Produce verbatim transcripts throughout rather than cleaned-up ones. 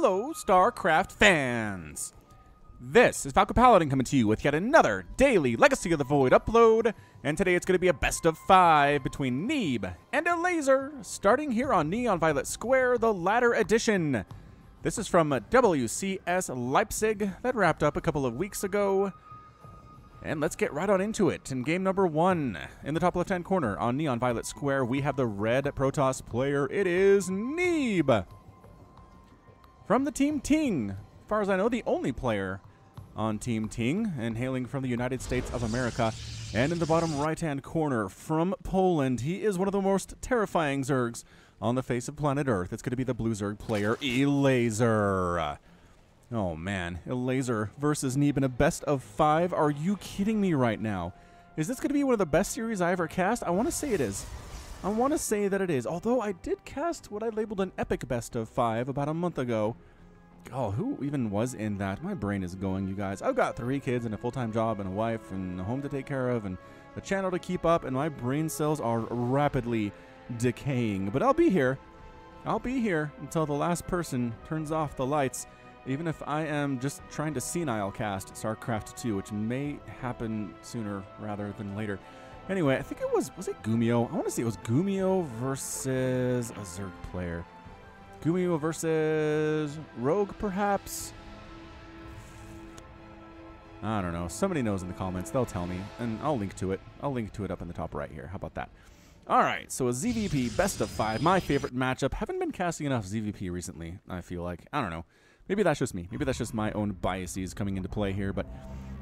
Hello, StarCraft fans! This is Falco Paladin coming to you with yet another daily Legacy of the Void upload, and today it's going to be a best of five between Neeb and Elazer, starting here on Neon Violet Square, the latter edition. This is from W C S Leipzig, that wrapped up a couple of weeks ago, and let's get right on into it. In game number one, in the top left-hand corner on Neon Violet Square, we have the red Protoss player. It is Neeb from the Team Ting. As far as I know, the only player on Team Ting, and hailing from the United States of America. And in the bottom right-hand corner, from Poland, he is one of the most terrifying Zergs on the face of planet Earth. It's going to be the blue Zerg player, Elazer. Oh man, Elazer versus Neeb in a best of five. Are you kidding me right now? Is this going to be one of the best series I ever cast? I want to say it is. I want to say that it is, although I did cast what I labeled an epic best of five about a month ago. Oh, who even was in that? My brain is going, you guys. I've got three kids and a full-time job and a wife and a home to take care of and a channel to keep up, and my brain cells are rapidly decaying. But I'll be here. I'll be here until the last person turns off the lights, even if I am just trying to senile cast StarCraft two, which may happen sooner rather than later. Anyway, I think it was, was it Gumio? I want to say it was Gumio versus a Zerg player. Gumio versus Rogue, perhaps? I don't know. Somebody knows in the comments. They'll tell me, and I'll link to it. I'll link to it up in the top right here. How about that? All right, so a Z V P best of five, my favorite matchup. Haven't been casting enough Z V P recently, I feel like. I don't know. Maybe that's just me. Maybe that's just my own biases coming into play here, but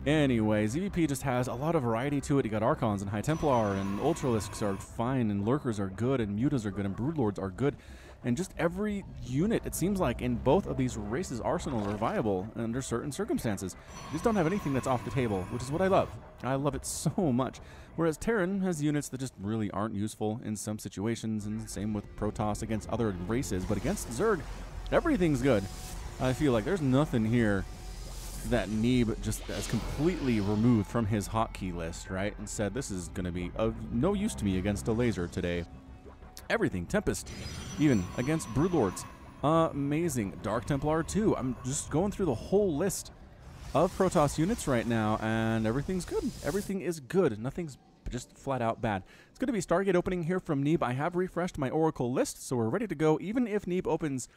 anyway, Z V P just has a lot of variety to it. You got Archons and High Templar, and Ultralisks are fine, and Lurkers are good, and Mutas are good, and Broodlords are good. And just every unit, it seems like, in both of these races, arsenals are viable under certain circumstances. You just don't have anything that's off the table, which is what I love. I love it so much. Whereas Terran has units that just really aren't useful in some situations, and same with Protoss against other races. But against Zerg, everything's good. I feel like there's nothing here that Neeb just has completely removed from his hotkey list, right? And said, this is going to be of no use to me against Elazer today. Everything, Tempest, even against Broodlords, amazing. Dark Templar too. I'm just going through the whole list of Protoss units right now, and everything's good. Everything is good. Nothing's just flat out bad. It's going to be Stargate opening here from Neeb. I have refreshed my Oracle list, so we're ready to go. Even if Neeb opens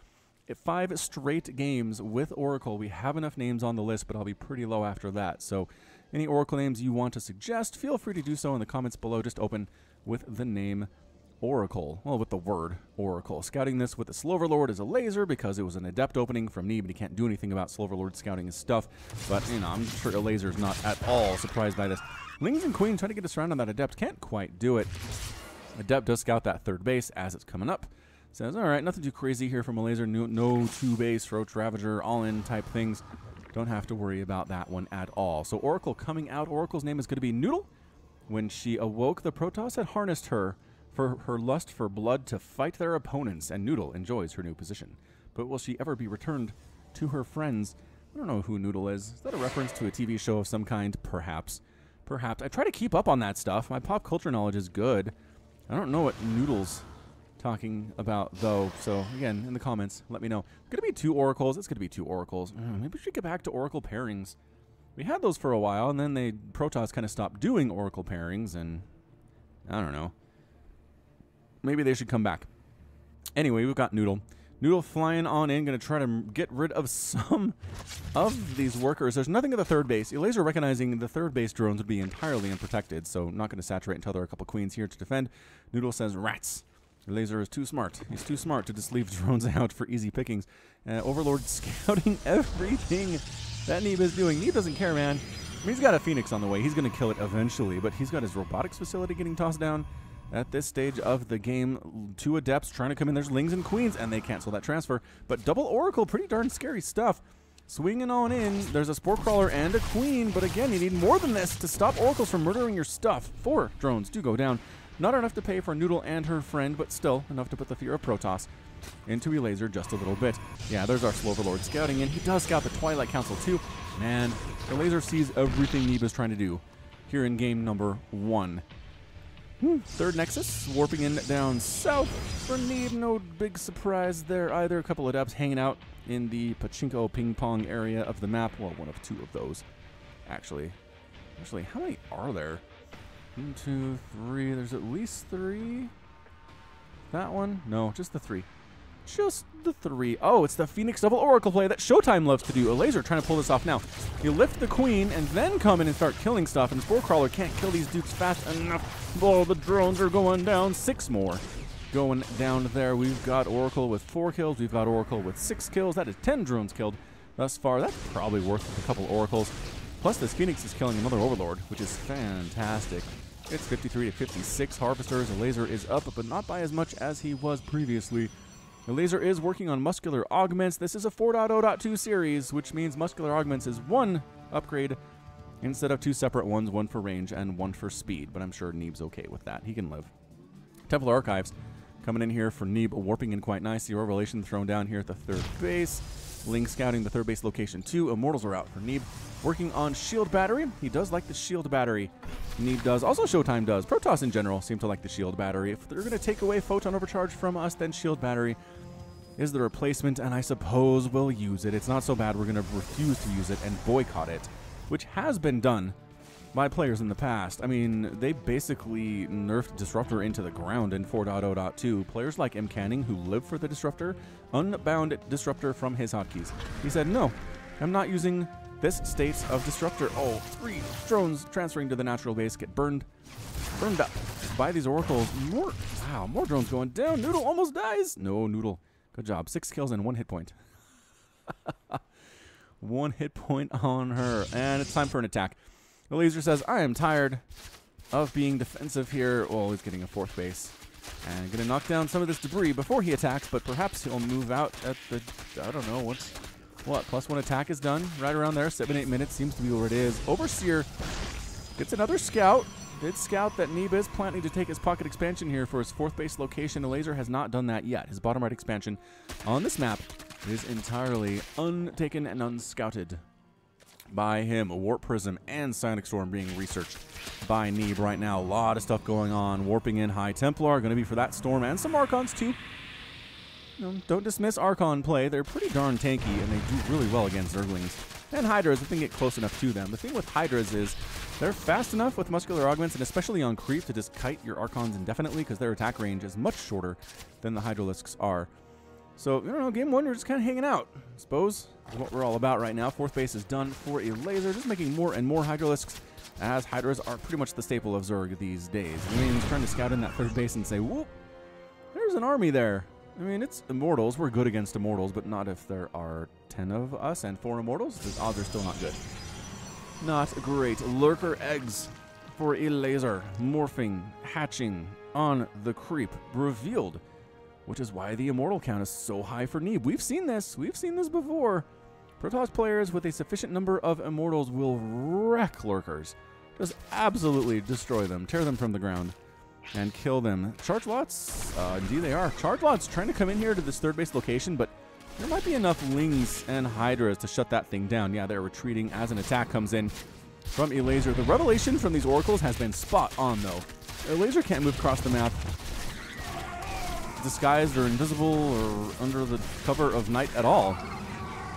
five straight games with Oracle, we have enough names on the list, but I'll be pretty low after that. So any Oracle names you want to suggest, feel free to do so in the comments below. Just open with the name Oracle, well, with the word Oracle. Scouting this with the Sloverlord is Elazer because it was an adept opening from Neeb, and he can't do anything about Sloverlord scouting his stuff. But, you know, I'm sure Elazer's not at all surprised by this. Lings and Queen trying to get us around on that adept. Can't quite do it. Adept does scout that third base as it's coming up. Says, all right, nothing too crazy here from Elazer. No, no two base, Roach Ravager, all in type things. Don't have to worry about that one at all. So Oracle coming out. Oracle's name is going to be Noodle. When she awoke, the Protoss had harnessed her for her lust for blood to fight their opponents, and Noodle enjoys her new position. But will she ever be returned to her friends? I don't know who Noodle is. Is that a reference to a T V show of some kind? Perhaps. Perhaps. I try to keep up on that stuff. My pop culture knowledge is good. I don't know what Noodle's talking about, though. So, again, in the comments, let me know. It's going to be two Oracles. It's going to be two Oracles. Mm, maybe we should get back to Oracle pairings. We had those for a while, and then they Protoss kind of stopped doing Oracle pairings, and I don't know. Maybe they should come back. Anyway, we've got Noodle. Noodle flying on in, going to try to get rid of some of these workers. There's nothing at the third base. Elazer recognizing the third base drones would be entirely unprotected, so not going to saturate until there are a couple queens here to defend. Noodle says, rats. Elazer is too smart. He's too smart to just leave drones out for easy pickings. Uh, Overlord scouting everything that Neeb is doing. Neeb doesn't care, man. I mean, he's got a Phoenix on the way. He's going to kill it eventually, but he's got his robotics facility getting tossed down. At this stage of the game, two adepts trying to come in. There's Lings and Queens, and they cancel that transfer. But double Oracle, pretty darn scary stuff. Swinging on in, there's a Spore Crawler and a Queen. But again, you need more than this to stop Oracles from murdering your stuff. Four drones do go down. Not enough to pay for Noodle and her friend, but still enough to put the fear of Protoss into Elazer just a little bit. Yeah, there's our Sloverlord scouting, and he does scout the Twilight Council too. Man, Elazer sees everything Neeb is trying to do here in game number one. Hmm. Third Nexus, warping in down south for Neeb. No big surprise there either. A couple of adepts hanging out in the pachinko ping pong area of the map. Well, one of two of those, actually. Actually, how many are there? One, two, three. There's at least three. That one? No, just the three. Just the three. Oh, it's the Phoenix Double Oracle play that Showtime loves to do. Elazer trying to pull this off now. You lift the queen and then come in and start killing stuff, and Sporecrawler can't kill these dudes fast enough. Oh, the drones are going down. Six more going down there. We've got Oracle with four kills. We've got Oracle with six kills. That is ten drones killed thus far. That's probably worth a couple Oracles. Plus, this Phoenix is killing another Overlord, which is fantastic. It's fifty-three to fifty-six Harvesters. Elazer is up, but not by as much as he was previously. Elazer is working on Muscular Augments. This is a four point oh point two series, which means Muscular Augments is one upgrade instead of two separate ones, one for range and one for speed. But I'm sure Neeb's okay with that. He can live. Templar Archives coming in here for Neeb, warping in quite nice. The Revelation thrown down here at the third base. Ling scouting the third base location too. Immortals are out for Neeb. Working on Shield Battery. He does like the Shield Battery. Neeb does. Also Showtime does. Protoss in general seem to like the Shield Battery. If they're going to take away Photon Overcharge from us, then Shield Battery is the replacement, and I suppose we'll use it. It's not so bad. We're going to refuse to use it and boycott it, which has been done by players in the past. I mean, they basically nerfed Disruptor into the ground in four point oh point two. Players like M. Canning, who live for the Disruptor, unbound Disruptor from his hotkeys. He said, no, I'm not using this state of Disruptor. Oh, three drones transferring to the natural base get burned, burned up by these Oracles. More, wow, more drones going down. Noodle almost dies. No, Noodle. Good job. Six kills and one hit point. One hit point on her. And it's time for an attack. Elazer says, I am tired of being defensive here. Well, he's getting a fourth base. And going to knock down some of this debris before he attacks, but perhaps he'll move out at the... I don't know. What's, what? Plus one attack is done. Right around there. Seven, eight minutes seems to be where it is. Overseer gets another scout. Did scout that Neeb is planning to take his pocket expansion here for his fourth base location. Elazer has not done that yet. His bottom right expansion on this map is entirely untaken and unscouted by him. A Warp Prism and Sonic Storm being researched by Neeb right now. A lot of stuff going on. Warping in High Templar. Going to be for that Storm and some Archons too. No, don't dismiss Archon play. They're pretty darn tanky and they do really well against Zerglings. And Hydras, if they get close enough to them. The thing with Hydras is they're fast enough with Muscular Augments and especially on creep to just kite your Archons indefinitely because their attack range is much shorter than the Hydralisks are. So, you know, game one, we're just kind of hanging out, I suppose, is what we're all about right now. Fourth base is done for Elazer, just making more and more Hydralisks, as Hydras are pretty much the staple of Zerg these days. I mean, he's trying to scout in that third base and say, whoop, there's an army there. I mean, it's Immortals. We're good against Immortals, but not if there are ten of us and four Immortals. The odds are still not good. Not great. Lurker eggs for Elazer. Morphing, hatching on the creep. Revealed, which is why the Immortal count is so high for Neeb. We've seen this. We've seen this before. Protoss players with a sufficient number of Immortals will wreck Lurkers. Just absolutely destroy them. Tear them from the ground and kill them. Charge Lots, uh, indeed they are. Charge Lots trying to come in here to this third base location, but there might be enough Lings and Hydras to shut that thing down. Yeah, they're retreating as an attack comes in from Elazer. The revelation from these Oracles has been spot on, though. Elazer can't move across the map disguised or invisible or under the cover of night at all.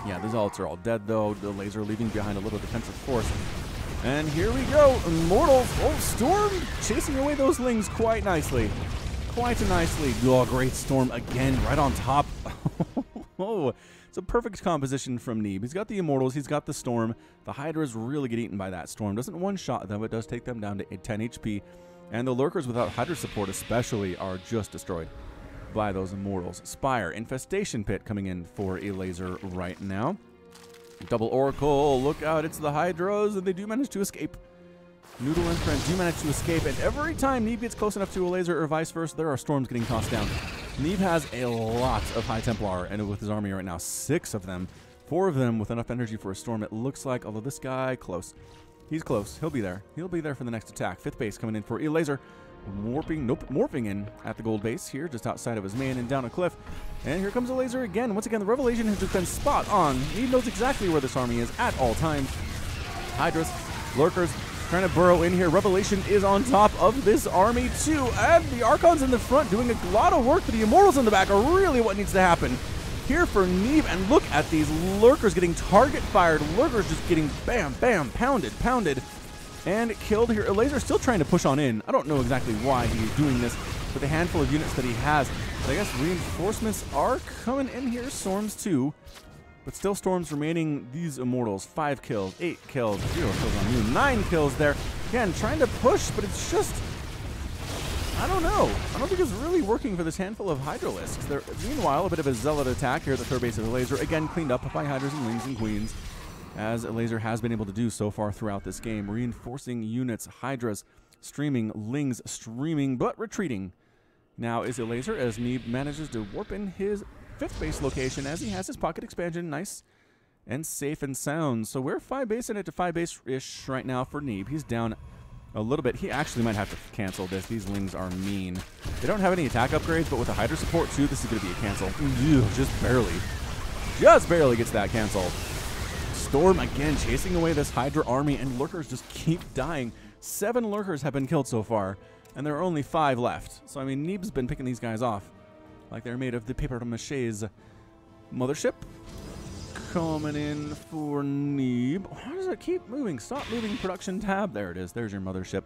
Yeah, these alts are all dead, though. Elazer leaving behind a little defensive force. And here we go, Immortals. Oh, Storm chasing away those Lings quite nicely. Quite nicely. Oh, great Storm again, right on top. Oh, it's a perfect composition from Neeb. He's got the Immortals, he's got the Storm. The Hydras really get eaten by that Storm. Doesn't one-shot them, it does take them down to ten H P. And the Lurkers without Hydra support especially are just destroyed by those Immortals. Spire, Infestation Pit coming in for Elazer right now. Double Oracle, look out, it's the Hydras, and they do manage to escape. Noodle and friend do manage to escape, and every time Neeb gets close enough to Elazer or vice versa, there are Storms getting tossed down. Neeb has a lot of High Templar, and with his army right now, six of them, four of them with enough energy for a Storm, it looks like, although this guy, close. He's close, he'll be there. He'll be there for the next attack. Fifth base coming in for Elazer. Warping, nope, morphing in at the gold base here, just outside of his main and down a cliff. And here comes Elazer again. Once again, the revelation has just been spot on. He knows exactly where this army is at all times. Hydras, Lurkers, trying to burrow in here. Revelation is on top of this army too. And the Archons in the front doing a lot of work, but the Immortals in the back are really what needs to happen. here for Neeb, and look at these lurkers getting target fired. Lurkers just getting bam, bam, pounded, pounded, and killed here. Elazer still trying to push on in. I don't know exactly why he's doing this with a handful of units that he has. But I guess reinforcements are coming in here. Storms too. But still Storms remaining these Immortals. Five kills, eight kills, zero kills on you. Nine kills there. Again, trying to push, but it's just... I don't know. I don't think it's really working for this handful of Hydralisks. They're, meanwhile, a bit of a zealot attack here at the third base of Elazer. Again, cleaned up by Hydras and Wings and Queens, as Elazer has been able to do so far throughout this game. Reinforcing units, Hydras streaming, Lings streaming, but retreating. Now is Elazer, as Neeb manages to warp in his fifth base location, as he has his pocket expansion nice and safe and sound. So we're five base in it to five base-ish right now for Neeb. He's down a little bit. He actually might have to cancel this. These Lings are mean. They don't have any attack upgrades, but with a Hydra support too, this is going to be a cancel. Ew, just barely. Just barely gets that cancel. Storm again chasing away this Hydra army, and Lurkers just keep dying. Seven Lurkers have been killed so far, and there are only five left. So, I mean, Neeb's been picking these guys off like they're made of the papier-mâché's. Mothership coming in for Neeb. How does it keep moving? Stop moving, production tab. There it is. There's your mothership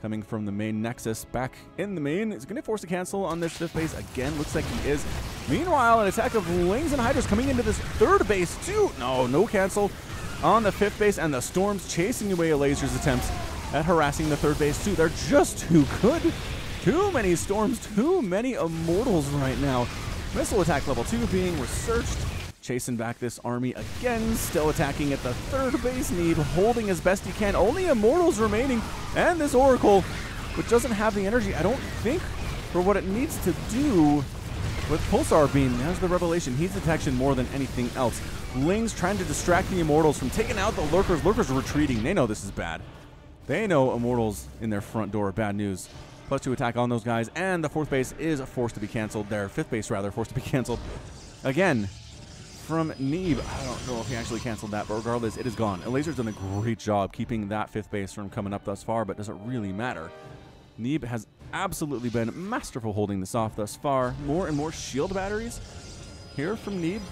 coming from the main nexus back in the main. It's going to force a cancel on this fifth base again. Looks like he is. Meanwhile, an attack of Lings and Hydras coming into this third base too. No, no cancel on the fifth base, and the Storms chasing away Elazer's attempts at harassing the third base too. They're just too good. Too many Storms, too many Immortals right now. Missile attack level two being researched. Chasing back this army again, still attacking at the third base. Neeb holding as best he can. Only Immortals remaining, and this Oracle, which doesn't have the energy, I don't think, for what it needs to do with Pulsar Beam. There's the Revelation. Heat detection more than anything else. Lings trying to distract the Immortals from taking out the Lurkers. Lurkers retreating. They know this is bad. They know Immortals in their front door. Bad news. Plus two attack on those guys, and the fourth base is forced to be canceled. Their fifth base, rather, forced to be canceled. Again, from Neeb. I don't know if he actually canceled that, but regardless, it is gone. Elazer's done a great job keeping that fifth base from coming up thus far, but does it really matter? Neeb has absolutely been masterful holding this off thus far. More and more shield batteries here from Neeb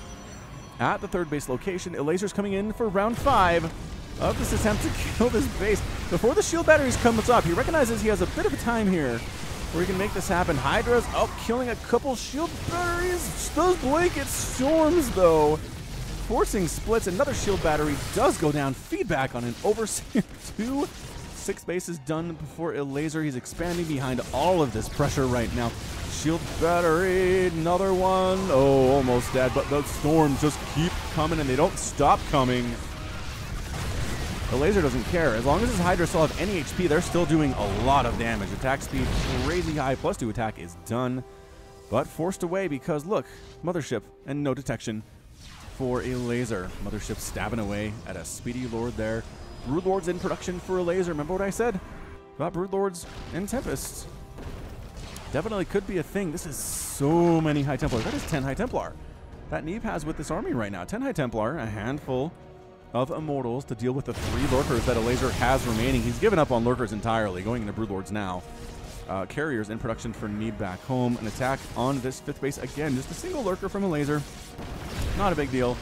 at the third base location. Elazer's coming in for round five of this attempt to kill this base. Before the shield batteries comes up, he recognizes he has a bit of a time here where he can make this happen. Hydra's up, killing a couple shield batteries. Those blanket Storms, though, forcing splits. Another shield battery does go down. Feedback on an overseer two. Six bases done before Elazer. He's expanding behind all of this pressure right now. Shield battery, another one. Oh, almost dead, but those Storms just keep coming, and they don't stop coming. Elazer doesn't care. As long as his Hydra still have any H P, they're still doing a lot of damage. Attack speed crazy high. Plus two attack is done, but forced away because, look, Mothership and no detection for Elazer. Mothership stabbing away at a speedy Lord there. Broodlords in production for Elazer. Remember what I said about Broodlords and Tempests? Definitely could be a thing. This is so many High Templars. That is ten High Templar that Neeb has with this army right now. ten High Templar, a handful of Immortals to deal with the three Lurkers that Elazer has remaining. He's given up on Lurkers entirely, going into Broodlords now. Uh, carriers in production for Neeb back home. An attack on this fifth base again. Just a single Lurker from Elazer. Not a big deal.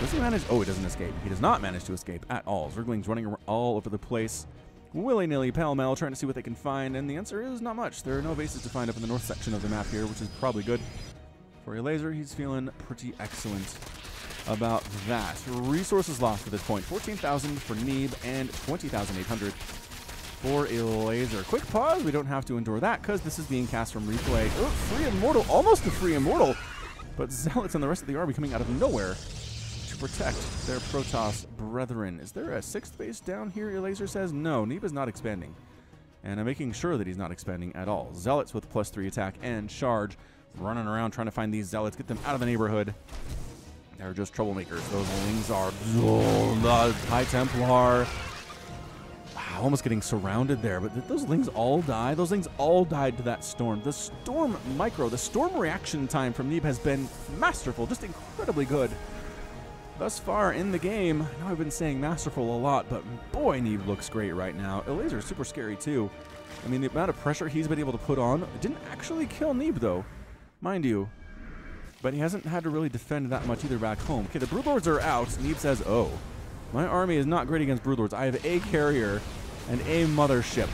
Does he manage? Oh, he doesn't escape. He does not manage to escape at all. Zerglings running all over the place, willy-nilly, pell-mell, trying to see what they can find. And the answer is not much. There are no bases to find up in the north section of the map here, which is probably good for Elazer. He's feeling pretty excellent about that. Resources lost at this point. fourteen thousand for Neeb and twenty thousand eight hundred for Elazer. Quick pause. We don't have to endure that because this is being cast from replay. Oh, free Immortal. Almost a free Immortal. But Zealots and the rest of the army coming out of nowhere to protect their Protoss brethren. Is there a sixth base down here? Elazer says no. Neeb is not expanding. And I'm making sure that he's not expanding at all. Zealots with plus three attack and charge. Running around trying to find these Zealots. Get them out of the neighborhood. They're just troublemakers. Those Lings are... Oh, the High Templar. Wow, almost getting surrounded there. But did those Lings all die? Those Lings all died to that Storm. The Storm micro, the Storm reaction time from Neeb has been masterful. Just incredibly good thus far in the game. I know I've been saying masterful a lot, but boy, Neeb looks great right now. Elazer is super scary too. I mean, the amount of pressure he's been able to put on. It didn't actually kill Neeb, though. Mind you. but he hasn't had to really defend that much either back home. Okay, the Broodlords are out. Neeb says, oh, my army is not great against Broodlords. I have a carrier and a mothership.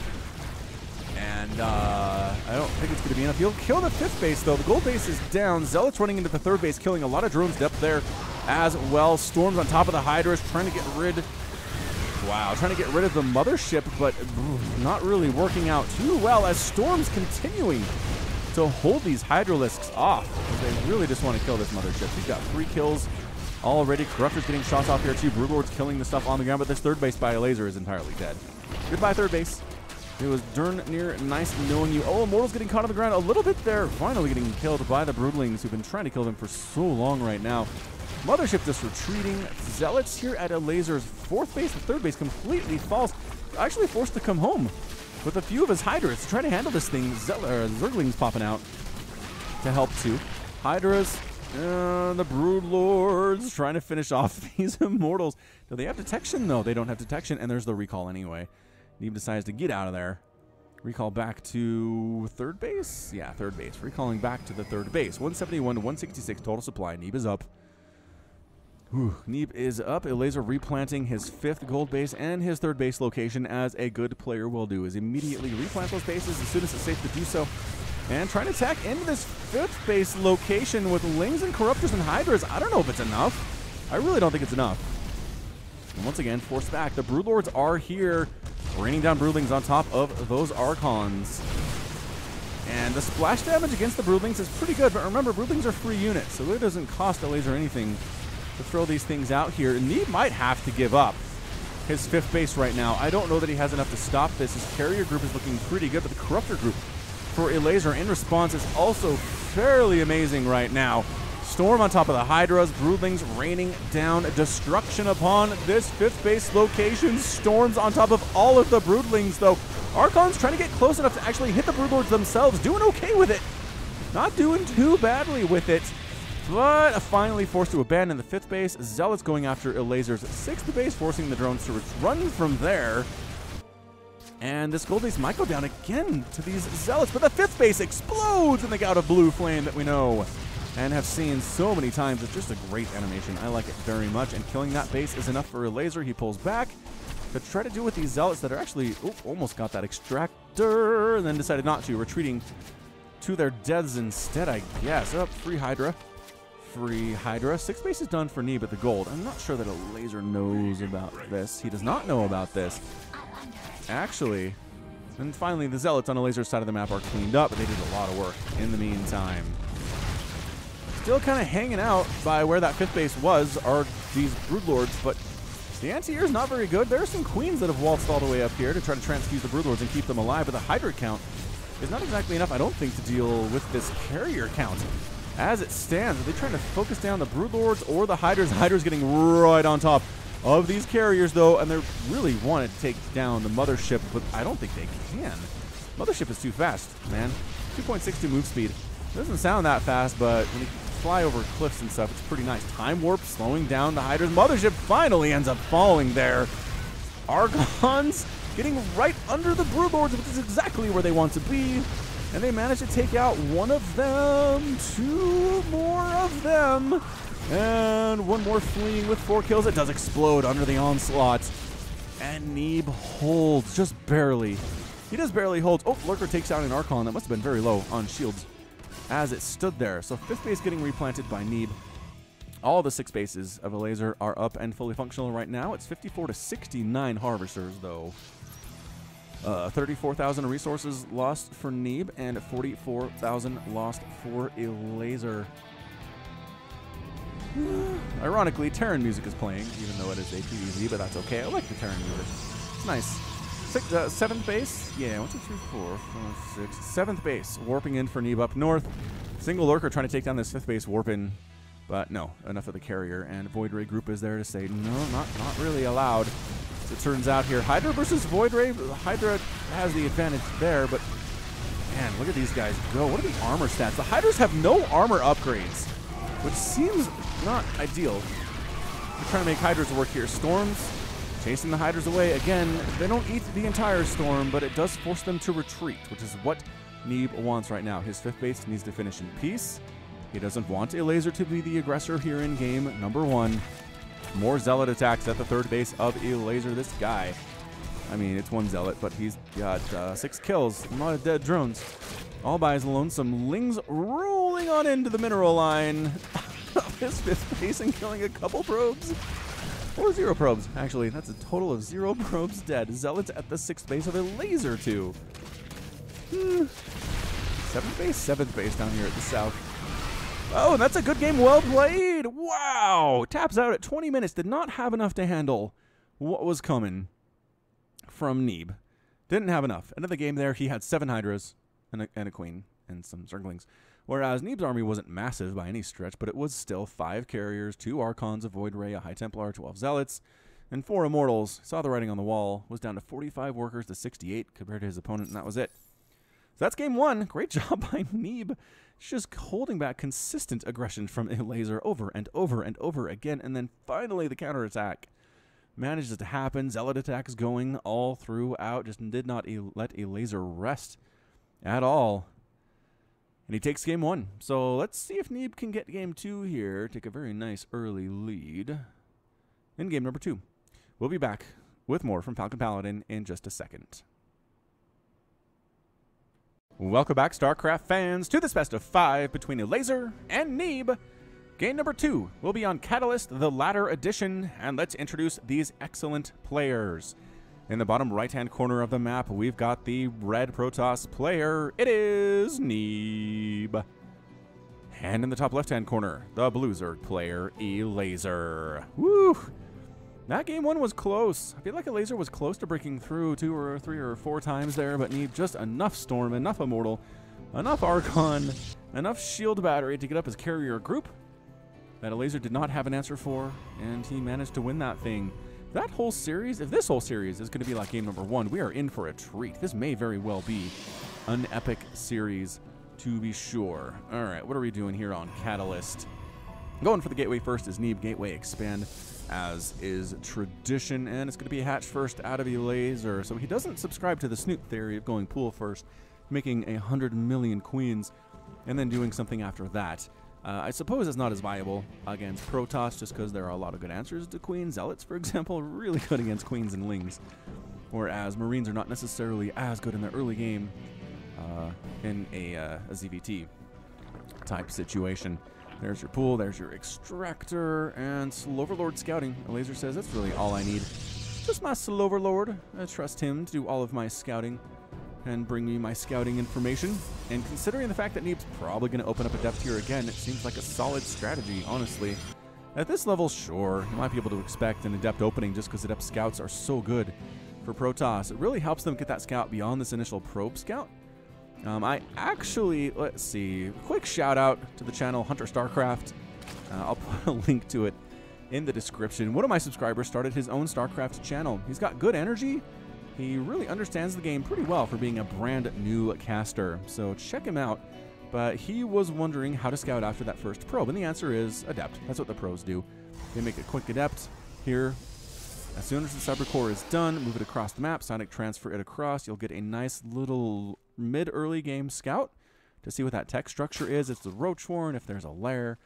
And uh, I don't think it's going to be enough. He'll kill the fifth base, though. The gold base is down. Zealots running into the third base, killing a lot of drones depth there as well. Storms on top of the Hydras, trying to get rid... Wow, trying to get rid of the mothership, but not really working out too well as Storm's continuing to hold these Hydralisks off. They really just want to kill this mothership. He's got three kills already. Corruptor's getting shots off here too. Broodlord's killing the stuff on the ground, but this third base by Elazer is entirely dead. Goodbye, third base. It was darn near nice knowing you. Oh, Immortal's getting caught on the ground a little bit there. Finally getting killed by the Broodlings, who've been trying to kill them for so long right now. Mothership just retreating. Zealots here at Elazer's fourth base. The third base completely falls. Actually forced to come home with a few of his Hydras to try to handle this thing. Zel uh, Zerglings popping out to help too. Hydras and the Broodlords trying to finish off these Immortals. Do they have detection though? They don't have detection, and there's the recall anyway. Neeb decides to get out of there. Recall back to third base? Yeah, third base. Recalling back to the third base. one seventy-one to one sixty-six total supply. Neeb is up. Whew. Neeb is up. Elazer replanting his fifth gold base and his third base location, as a good player will do, is immediately replant those bases as soon as it's safe to do so. And trying to attack into this fifth base location with Lings and Corruptors and Hydras. I don't know if it's enough. I really don't think it's enough. And once again, forced back. The Broodlords are here, raining down Broodlings on top of those Archons. And the splash damage against the Broodlings is pretty good, but remember, Broodlings are free units, so it really doesn't cost Elazer anything to throw these things out here. And he might have to give up his fifth base right now. I don't know that he has enough to stop this. His carrier group is looking pretty good, but the Corruptor group for Elazer in response is also fairly amazing right now. Storm on top of the Hydras, Broodlings raining down destruction upon this fifth base location. Storms on top of all of the Broodlings, though. Archons trying to get close enough to actually hit the Broodlords themselves. Doing okay with it. Not doing too badly with it. But finally forced to abandon the fifth base. Zealots going after Elazer's sixth base, forcing the drones to run from there. And this gold base might go down again to these Zealots, but the fifth base explodes in the gout of blue flame that we know and have seen so many times. It's just a great animation. I like it very much. And killing that base is enough for Elazer. He pulls back to try to deal with these Zealots that are actually... Ooh, almost got that extractor, and then decided not to, retreating to their deaths instead, I guess. Up, oh, free Hydra. Free Hydra. Six base is done for Neeb at the gold. I'm not sure that Elazer knows about this. He does not know about this, actually. And finally, the Zealots on Elazer's side of the map are cleaned up, but they did a lot of work in the meantime. Still kind of hanging out by where that fifth base was are these Broodlords, but the anti-air is not very good. There are some Queens that have waltzed all the way up here to try to transfuse the Broodlords and keep them alive, but the Hydra count is not exactly enough, I don't think, to deal with this carrier count. As it stands, are they trying to focus down the Broodlords or the Hydras? Hydras getting right on top of these carriers, though, and they really want to take down the Mothership, but I don't think they can. Mothership is too fast, man. two point six two move speed. Doesn't sound that fast, but when you fly over cliffs and stuff, it's pretty nice. Time warp slowing down the Hydra's mothership, finally ends up falling there. Archons getting right under the Broodlords, which is exactly where they want to be, and they manage to take out one of them, two more of them, and one more fleeing with four kills. It does explode under the onslaught, and Neeb holds just barely. He does barely hold. Oh, Lurker takes out an Archon that must have been very low on shields as it stood there. So fifth base getting replanted by Neeb. All the six bases of Elazer are up and fully functional right now. It's fifty-four to sixty-nine Harvesters, though. Uh, thirty-four thousand resources lost for Neeb and forty-four thousand lost for Elazer. Ironically, Terran music is playing, even though it is a P V Z, but that's okay. I like the Terran music. It's nice. Six, uh, seventh base, yeah, one, two, three, four, five, six. Seventh base, warping in for Neeb up north. Single Lurker trying to take down this fifth base warp in, but no, enough of the carrier. And Void Ray group is there to say, no, not, not really allowed. As it turns out here, Hydra versus Void Ray. Hydra has the advantage there, but man, look at these guys go. What are the armor stats? The Hydras have no armor upgrades, which seems not ideal. We're trying to make Hydras work here. Storms chasing the Hydras away again. They don't eat the entire storm, but it does force them to retreat, which is what Neeb wants right now. His fifth base needs to finish in peace. He doesn't want Elazer to be the aggressor here in game number one. More Zealot attacks at the third base of Elazer. This guy, I mean, it's one Zealot, but he's got uh, six kills, a lot of dead drones. All by his lonesome. Ling's rolling on into the mineral line. This fifth base and killing a couple probes. Or zero probes, actually. That's a total of zero probes dead. Zealots at the sixth base of Elazer two. Hmm. Seventh base? Seventh base down here at the south. Oh, and that's a good game. Well played. Wow. Taps out at twenty minutes. Did not have enough to handle what was coming from Neeb. Didn't have enough. End of the game there. He had seven Hydras and a, and a Queen and some Zerglings. Whereas Neeb's army wasn't massive by any stretch, but it was still five carriers, two Archons, a Void Ray, a High Templar, twelve Zealots, and four Immortals. Saw the writing on the wall. Was down to forty-five workers to sixty-eight compared to his opponent, and that was it. So that's game one. Great job by Neeb. Just holding back consistent aggression from Elazer over and over and over again. And then finally the counterattack manages to happen. Zealot attacks going all throughout. Just did not let Elazer rest at all. And he takes game one. So let's see if Neeb can get game two here. Take a very nice early lead in game number two. We'll be back with more from Falcon Paladin in just a second. Welcome back, StarCraft fans, to this best of five between Elazer and Neeb. Game number two will be on Catalyst, the latter edition, and let's introduce these excellent players. In the bottom right-hand corner of the map, we've got the red Protoss player. It is Neeb. And in the top left-hand corner, the blue Zerg player, Elazer. Woo! That game one was close. I feel like Elazer was close to breaking through two or three or four times there, but Neeb just enough Storm, enough Immortal, enough Archon, enough Shield Battery to get up his carrier group that Elazer did not have an answer for, and he managed to win that thing. That whole series, if this whole series is going to be like game number one, we are in for a treat. This may very well be an epic series, to be sure. All right, what are we doing here on Catalyst? Going for the Gateway first is Neeb. Gateway expand, as is tradition, and it's going to be hatched first out of Elazer. So he doesn't subscribe to the Snoop theory of going pool first, making a hundred million queens, and then doing something after that. Uh, I suppose it's not as viable against Protoss, just because there are a lot of good answers to queens. Zealots, for example, are really good against queens and lings, whereas Marines are not necessarily as good in the early game uh, in a, uh, a Z V T type situation. There's your pool, there's your extractor, and Sloverlord scouting. Elazer says, that's really all I need. Just my Sloverlord. I trust him to do all of my scouting and bring me my scouting information. And considering the fact that Neeb's probably going to open up a depth here again, it seems like a solid strategy, honestly. At this level, sure, you might be able to expect an adept opening just because adept scouts are so good for Protoss. It really helps them get that scout beyond this initial probe scout. Um, I actually, let's see, quick shout out to the channel Hunter StarCraft. Uh, I'll put a link to it in the description. One of my subscribers started his own StarCraft channel. He's got good energy. He really understands the game pretty well for being a brand new caster. So check him out. But he was wondering how to scout after that first probe. And the answer is adept. That's what the pros do. They make a quick adept here. As soon as the cyber core is done, move it across the map. Sonic transfer it across. You'll get a nice little mid-early game scout to see what that tech structure is. It's the roach warren if there's a lair,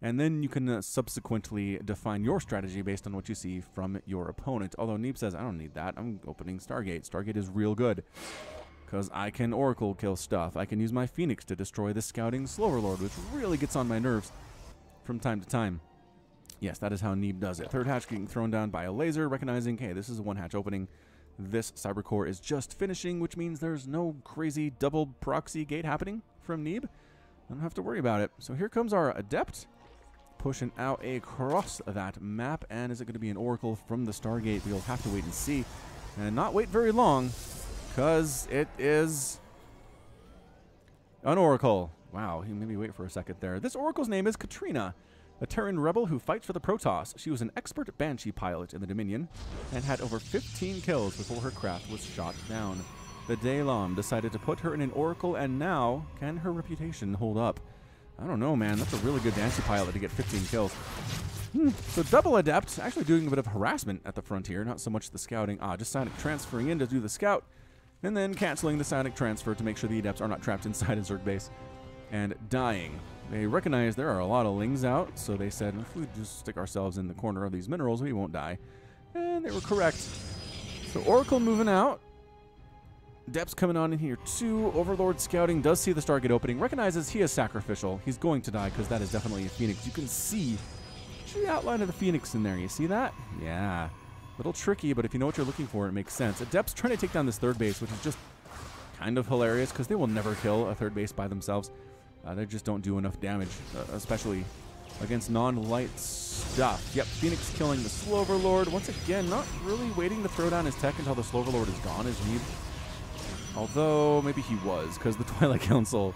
and then you can uh, subsequently define your strategy based on what you see from your opponent. Although Neeb says, I don't need that. I'm opening Stargate. Stargate is real good because I can Oracle kill stuff. I can use my Phoenix to destroy the scouting Sloverlord, which really gets on my nerves from time to time. Yes, that is how Neeb does it. Third hatch getting thrown down by Elazer, recognizing, hey, this is a one hatch opening. This cyber core is just finishing, which means there's no crazy double proxy gate happening from Neeb. I don't have to worry about it. So here comes our adept, pushing out across that map. And is it going to be an Oracle from the Stargate? We'll have to wait and see, and not wait very long, because it is an Oracle. Wow, he made me wait for a second there. This Oracle's name is Katrina, a Terran rebel who fights for the Protoss. She was an expert Banshee pilot in the Dominion and had over fifteen kills before her craft was shot down. The Dalom decided to put her in an Oracle, and now can her reputation hold up? I don't know, man. That's a really good Banshee pilot to get fifteen kills. Hmm. So double adept, actually doing a bit of harassment at the frontier, not so much the scouting. Ah, just Sonic transferring in to do the scout, and then canceling the Sonic transfer to make sure the adepts are not trapped inside a Zerg base and dying. They recognize there are a lot of lings out, so they said, if we just stick ourselves in the corner of these minerals, we won't die. And they were correct. So Oracle moving out. Depth's coming on in here too. Overlord scouting, does see the Stargate opening, recognizes he is sacrificial. He's going to die because that is definitely a Phoenix. You can see the outline of the Phoenix in there. You see that? Yeah. A little tricky, but if you know what you're looking for, it makes sense. Adept's trying to take down this third base, which is just kind of hilarious because they will never kill a third base by themselves. Uh, they just don't do enough damage, uh, especially against non-light stuff. Yep, Phoenix killing the Sloverlord. Once again, not really waiting to throw down his tech until the Sloverlord is gone, is Neeb. Although, maybe he was, because the Twilight Council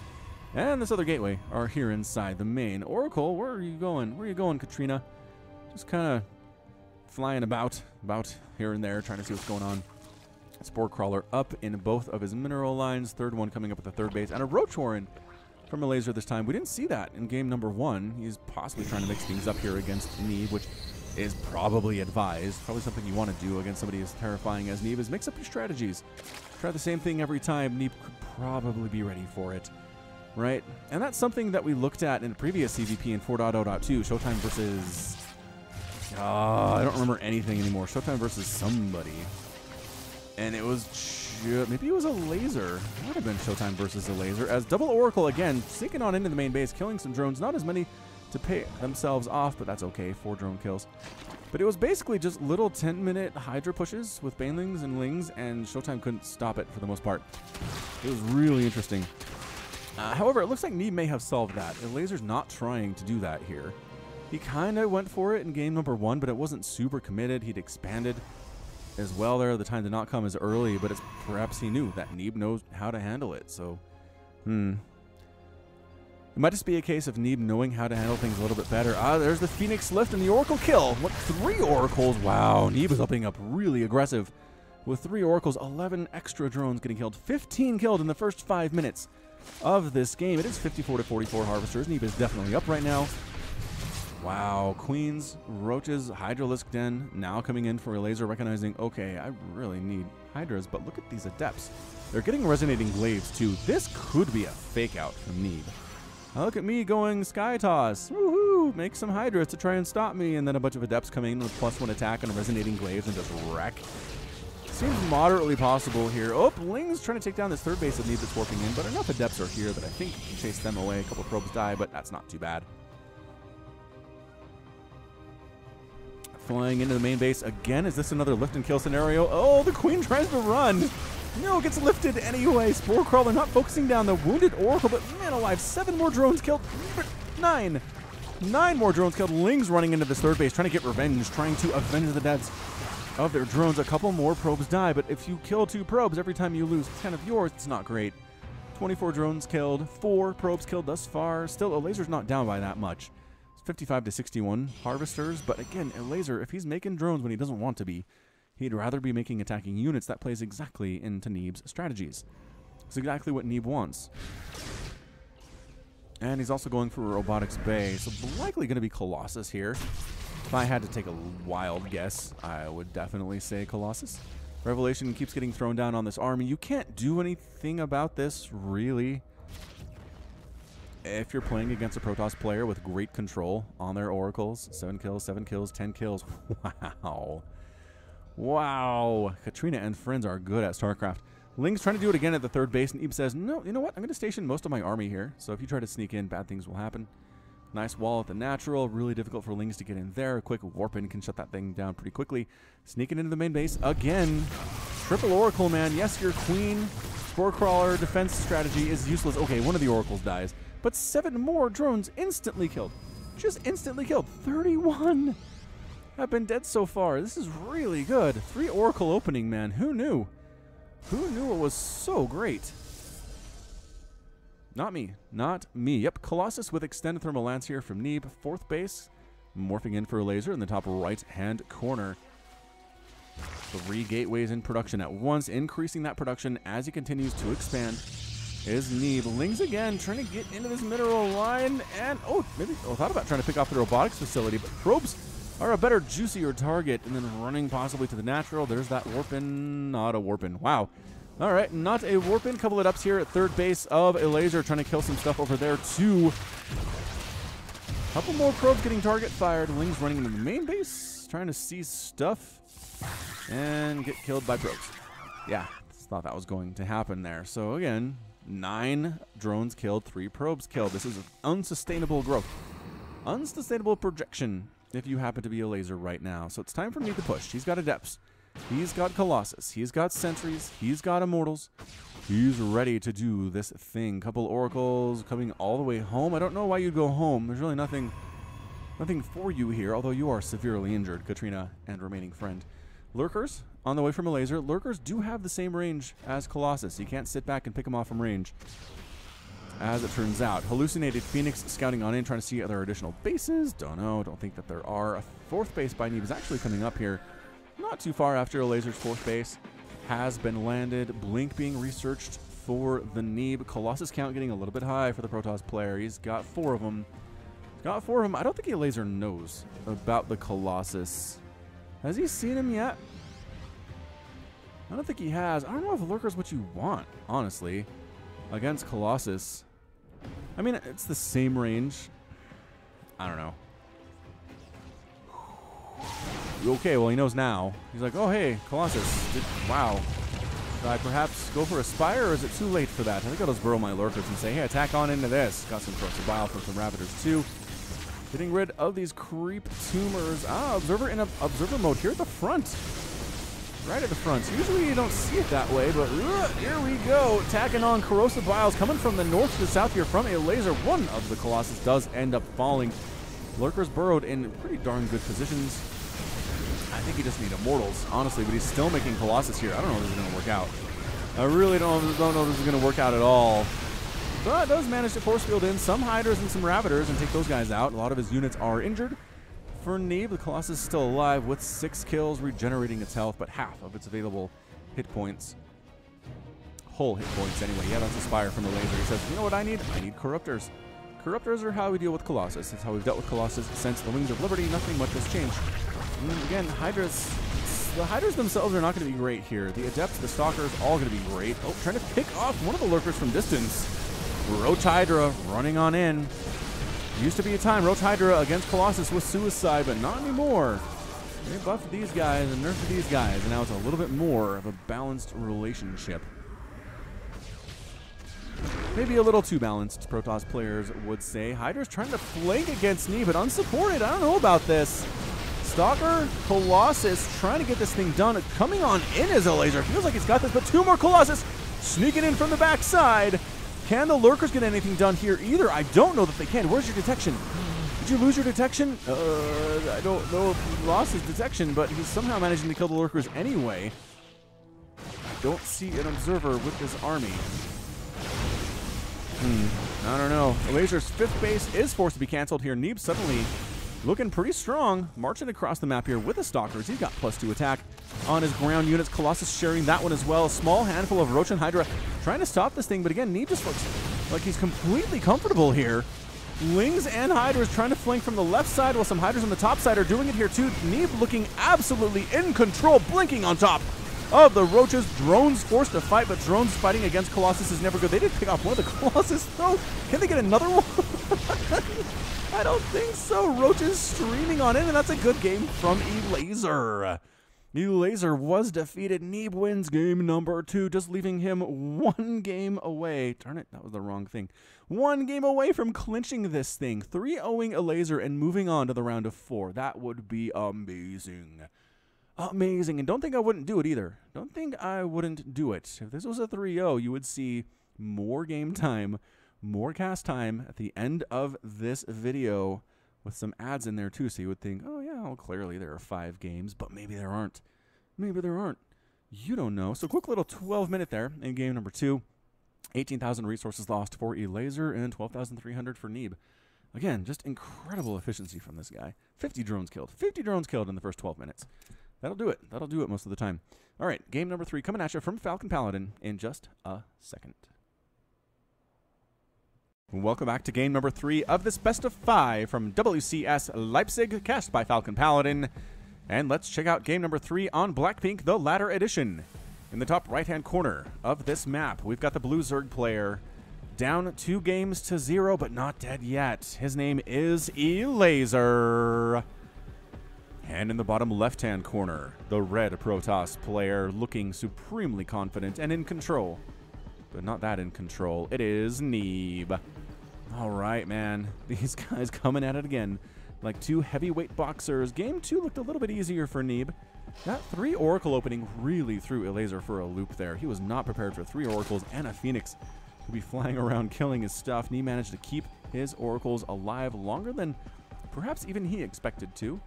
and this other gateway are here inside the main. Oracle, where are you going? Where are you going, Katrina? Just kind of flying about, about here and there, trying to see what's going on. Spore Crawler up in both of his mineral lines. Third one coming up at the third base. And a Roach Warren from Elazer this time. We didn't see that in game number one. He's possibly trying to mix things up here against Neeb, which is probably advised. Probably something you want to do against somebody as terrifying as Neeb is mix up your strategies. Try the same thing every time. Neeb could probably be ready for it, right? And that's something that we looked at in a previous C V P in four point oh point two, Showtime versus... Oh, I don't remember anything anymore. Showtime versus somebody. And it was... Maybe it was Elazer. It would have been Showtime versus Elazer. As Double Oracle, again, sinking on into the main base, killing some drones. Not as many to pay themselves off, but that's okay. Four drone kills. But it was basically just little ten minute Hydra pushes with Banelings and Lings, and Showtime couldn't stop it for the most part. It was really interesting. Uh, however, it looks like Neeb may have solved that. Elazer's not trying to do that here. He kind of went for it in game number one, but it wasn't super committed. He'd expanded as well there. The time did not come as early, but it's perhaps he knew that Neeb knows how to handle it. So, hmm. It might just be a case of Neeb knowing how to handle things a little bit better. Ah, there's the Phoenix lift and the Oracle kill. What, three Oracles? Wow, Neeb is upping up really aggressive. With three Oracles, eleven extra drones getting killed. fifteen killed in the first five minutes of this game. It is fifty-four to forty-four Harvesters. Neeb is definitely up right now. Wow, Queens, Roaches, Hydralisk Den now coming in for Elazer, recognizing, okay, I really need Hydras, but look at these Adepts. They're getting Resonating Glaives too. This could be a fake out from Neeb. Now look at me going Sky Toss. Woohoo! Make some Hydras to try and stop me. And then a bunch of Adepts coming in with plus one attack on Resonating Glaives and just wreck. Seems moderately possible here. Oh, Ling's trying to take down this third base of Neeb that's warping in, but enough Adepts are here that I think you can chase them away. A couple of probes die, but that's not too bad. Flying into the main base again. Is this another lift and kill scenario? Oh, the Queen tries to run. No, it gets lifted anyway. Spore Crawler not focusing down the wounded Oracle, but man alive, seven more drones killed. Nine. Nine more drones killed. Ling's running into this third base, trying to get revenge, trying to avenge the deaths of their drones. A couple more probes die, but if you kill two probes every time you lose ten of yours, it's not great. twenty-four drones killed, four probes killed thus far. Still, Elazer's not down by that much. It's fifty-five to sixty-one Harvesters, but again, Elazer, if he's making drones when he doesn't want to be, he'd rather be making attacking units. That plays exactly into Neeb's strategies. It's exactly what Neeb wants. And he's also going for Robotics Bay, so likely going to be Colossus here. If I had to take a wild guess, I would definitely say Colossus. Revelation keeps getting thrown down on this army. You can't do anything about this, really. If you're playing against a Protoss player with great control on their Oracles, seven kills, seven kills, ten kills. Wow. Wow, Katrina and friends are good at StarCraft. Ling's trying to do it again at the third base, and Eve says, no, you know what? I'm going to station most of my army here, so if you try to sneak in, bad things will happen. Nice wall at the natural. Really difficult for Ling's to get in there. A quick warp-in can shut that thing down pretty quickly. Sneaking into the main base again. Triple Oracle, man. Yes, your Queen. Spore Crawler defense strategy is useless. Okay, one of the Oracles dies, but seven more drones instantly killed. Just instantly killed. thirty-one. I've been dead so far. This is really good. Three Oracle opening, man. Who knew? Who knew it was so great? Not me. Not me. Yep, Colossus with extended thermal lance here from Neeb. Fourth base, morphing in for Elazer in the top right-hand corner. Three gateways in production at once, increasing that production as he continues to expand. Is Neeb. Ling's again trying to get into this mineral line, and oh, maybe I thought about trying to pick off the robotics facility, but probes are a better, juicier target, and then running possibly to the natural. There's that warp-in, not a warp-in. Wow. All right, not a warp-in. Couple of ups here at third base of Elazer, trying to kill some stuff over there, too. Couple more probes getting target fired. Wings running into the main base, trying to seize stuff and get killed by probes. Yeah, thought that was going to happen there. So again, nine drones killed, three probes killed. This is unsustainable growth. Unsustainable projection if you happen to be Elazer right now. So it's time for Neeb to push. He's got Adepts. He's got Colossus. He's got Sentries. He's got Immortals. He's ready to do this thing. Couple Oracles coming all the way home. I don't know why you'd go home. There's really nothing, nothing for you here, although you are severely injured, Katrina and remaining friend. Lurkers on the way from Elazer. Lurkers do have the same range as Colossus. You can't sit back and pick them off from range, as it turns out. Hallucinated Phoenix scouting on in, trying to see other additional bases. Don't know. Don't think that there are. A fourth base by Neeb is actually coming up here. Not too far after Elazer's fourth base has been landed. Blink being researched for the Neeb. Colossus count getting a little bit high for the Protoss player. He's got four of them. He's got four of them. I don't think Elazer knows about the Colossus. Has he seen him yet? I don't think he has. I don't know if Lurker's what you want, honestly, against Colossus. I mean, it's the same range. I don't know. Okay, well, he knows now. He's like, oh, hey, Colossus. Did, wow. Should I perhaps go for a Spire, or is it too late for that? I think I'll just burrow my Lurkers and say, hey, attack on into this. Got some Corrupted Bile from some Ravagers, too. Getting rid of these creep tumors. Ah, observer in a, observer mode here at the front. Right at the front. Usually you don't see it that way, but uh, here we go. Tacking on corrosive vials coming from the north to the south here from Elazer. One of the Colossus does end up falling. Lurkers burrowed in pretty darn good positions. I think you just need Immortals, honestly, but he's still making Colossus here. I don't know if this is going to work out. I really don't, don't know if this is going to work out at all. But does manage to force field in some Hydras and some Ravagers and take those guys out. A lot of his units are injured. For Neeb, the Colossus is still alive with six kills, regenerating its health, but half of its available hit points. Whole hit points, anyway. Yeah, that's a Spire from the Elazer. He says, you know what I need? I need Corruptors. Corruptors are how we deal with Colossus. It's how we've dealt with Colossus since the Wings of Liberty. Nothing much has changed. And then again, Hydras. The Hydras themselves are not going to be great here. The Adepts, the Stalkers, all going to be great. Oh, trying to pick off one of the Lurkers from distance. Roach Hydra running on in. Used to be a time Roach Hydra against Colossus with suicide, but not anymore. They buffed these guys and nerfed these guys, and now it's a little bit more of a balanced relationship. Maybe a little too balanced, Protoss players would say. Hydra's trying to flank against Neeb, but unsupported. I don't know about this. Stalker, Colossus trying to get this thing done. Coming on in is Elazer. Feels like he's got this, but two more Colossus sneaking in from the backside. Can the Lurkers get anything done here either? I don't know that they can. Where's your detection? Did you lose your detection? Uh, I don't know if he lost his detection, but he's somehow managing to kill the Lurkers anyway. I don't see an observer with this army. Hmm, I don't know. Elazer's fifth base is forced to be canceled here. Neeb suddenly looking pretty strong, marching across the map here with the Stalkers. He's got plus two attack on his ground units. Colossus sharing that one as well. A small handful of Roach and Hydra trying to stop this thing, but again, Neeb just looks like he's completely comfortable here. Lings and Hydras trying to flank from the left side, while some Hydras on the top side are doing it here too. Neeb looking absolutely in control, blinking on top of the Roaches. Drones forced to fight, but drones fighting against Colossus is never good. They did pick off one of the Colossus, though. Can they get another one? I don't think so. Roaches streaming on in, and that's a good game from Elazer. Elazer was defeated. Neeb wins game number two, just leaving him one game away. Darn it, that was the wrong thing. One game away from clinching this thing. three oh Elazer and moving on to the round of four. That would be amazing. Amazing. And don't think I wouldn't do it either. Don't think I wouldn't do it. If this was a three oh, you would see more game time, more cast time at the end of this video with some ads in there too, so you would think, oh yeah, well, clearly there are five games, but maybe there aren't. Maybe there aren't. You don't know. So quick little twelve minute there in game number two. eighteen thousand resources lost for Elazer and twelve thousand three hundred for Neeb. Again, just incredible efficiency from this guy. fifty drones killed. fifty drones killed in the first twelve minutes. That'll do it. That'll do it most of the time. All right, game number three coming at you from Falcon Paladin in just a second. Welcome back to game number three of this best of five from W C S Leipzig, cast by Falcon Paladin. And let's check out game number three on Blackpink, the latter edition. In the top right-hand corner of this map, we've got the blue Zerg player Down two games to zero, but not dead yet. His name is Elazer. And in the bottom left-hand corner, the red Protoss player looking supremely confident and in control. But not that in control. It is Neeb. All right, man. These guys coming at it again. Like two heavyweight boxers. Game two looked a little bit easier for Neeb. That three Oracle opening really threw Elazer for a loop there. He was not prepared for three Oracles and a Phoenix to be flying around killing his stuff. Neeb managed to keep his Oracles alive longer than perhaps even he expected to.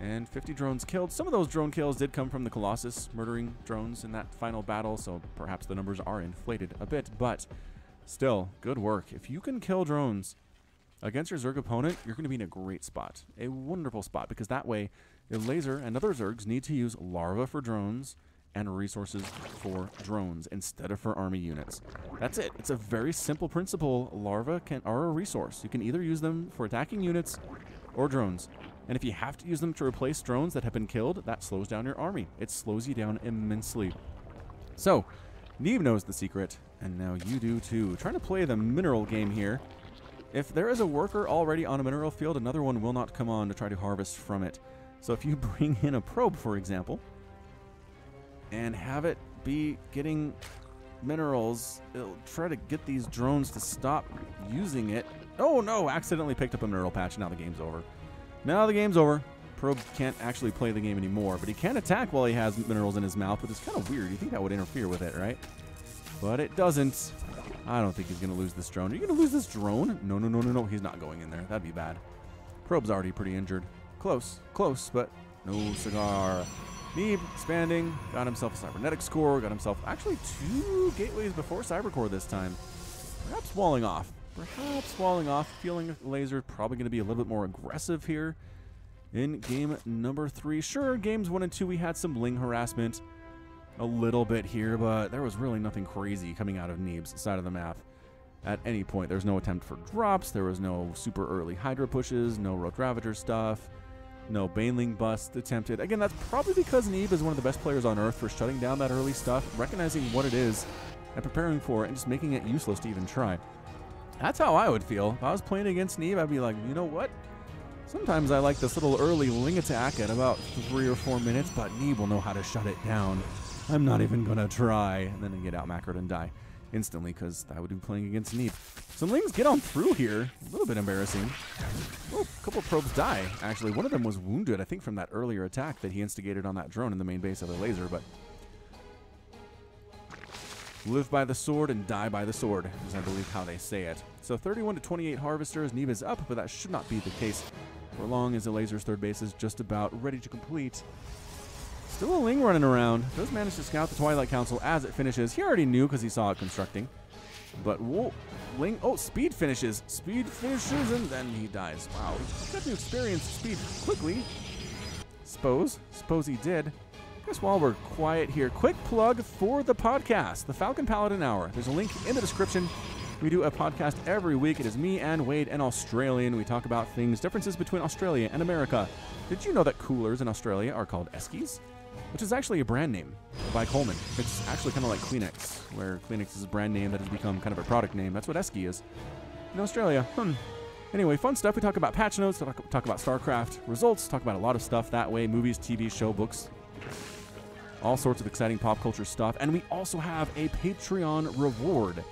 And fifty drones killed. Some of those drone kills did come from the Colossus murdering drones in that final battle, so perhaps the numbers are inflated a bit, but still, good work. If you can kill drones against your Zerg opponent, you're going to be in a great spot, a wonderful spot, because that way Elazer and other Zergs need to use larva for drones and resources for drones instead of for army units. That's it. It's a very simple principle. Larva can are a resource. You can either use them for attacking units or drones. And if you have to use them to replace drones that have been killed, that slows down your army. It slows you down immensely. So, Neeb knows the secret, and now you do too. Trying to play the mineral game here. If there is a worker already on a mineral field, another one will not come on to try to harvest from it. So if you bring in a probe, for example, and have it be getting minerals, it'll try to get these drones to stop using it. Oh no, accidentally picked up a mineral patch, now the game's over. Now the game's over. Probe can't actually play the game anymore, but he can attack while he has minerals in his mouth, which is kind of weird. You think that would interfere with it, right? But it doesn't. I don't think he's going to lose this drone. Are you going to lose this drone? No, no, no, no, no. He's not going in there. That'd be bad. Probe's already pretty injured. Close, close, but no cigar. Neeb expanding. Got himself a cybernetics core. Got himself actually two gateways before cybercore this time. Perhaps walling off. Perhaps walling off, feeling Elazer probably going to be a little bit more aggressive here in game number three. Sure, games one and two, we had some Ling harassment a little bit here, but there was really nothing crazy coming out of Neeb's side of the map at any point. There was no attempt for drops. There was no super early Hydra pushes, no Rogue Ravager stuff, no Baneling bust attempted. Again, that's probably because Neeb is one of the best players on Earth for shutting down that early stuff, recognizing what it is, and preparing for it, and just making it useless to even try. That's how I would feel. If I was playing against Neeb, I'd be like, you know what? Sometimes I like this little early Ling attack at about three or four minutes, but Neeb will know how to shut it down. I'm not even going to try. And then I get out macroed and die instantly because I would be playing against Neeb. Some Lings get on through here. A little bit embarrassing. Oh, a couple probes die, actually. One of them was wounded, I think, from that earlier attack that he instigated on that drone in the main base of Elazer, but... live by the sword and die by the sword, is I believe how they say it. So thirty-one to twenty-eight harvesters, Neeb is up, but that should not be the case for long as Elazer's third base is just about ready to complete. Still a Ling running around. Does manage to scout the Twilight Council as it finishes. He already knew because he saw it constructing. But whoa, Ling, oh, speed finishes. Speed finishes and then he dies. Wow, he got to experience speed quickly. Suppose, suppose he did. Just while we're quiet here, quick plug for the podcast, the Falcon Paladin Hour. There's a link in the description. We do a podcast every week. It is me and Wade, an Australian. We talk about things, differences between Australia and America. Did you know that coolers in Australia are called Eskies? Which is actually a brand name by Coleman. It's actually kind of like Kleenex, where Kleenex is a brand name that has become kind of a product name. That's what Eskie is in Australia. Hmm. Anyway, fun stuff. We talk about patch notes, talk, talk about StarCraft results, talk about a lot of stuff that way, movies, T V, show, books. All sorts of exciting pop culture stuff. And we also have a Patreon reward.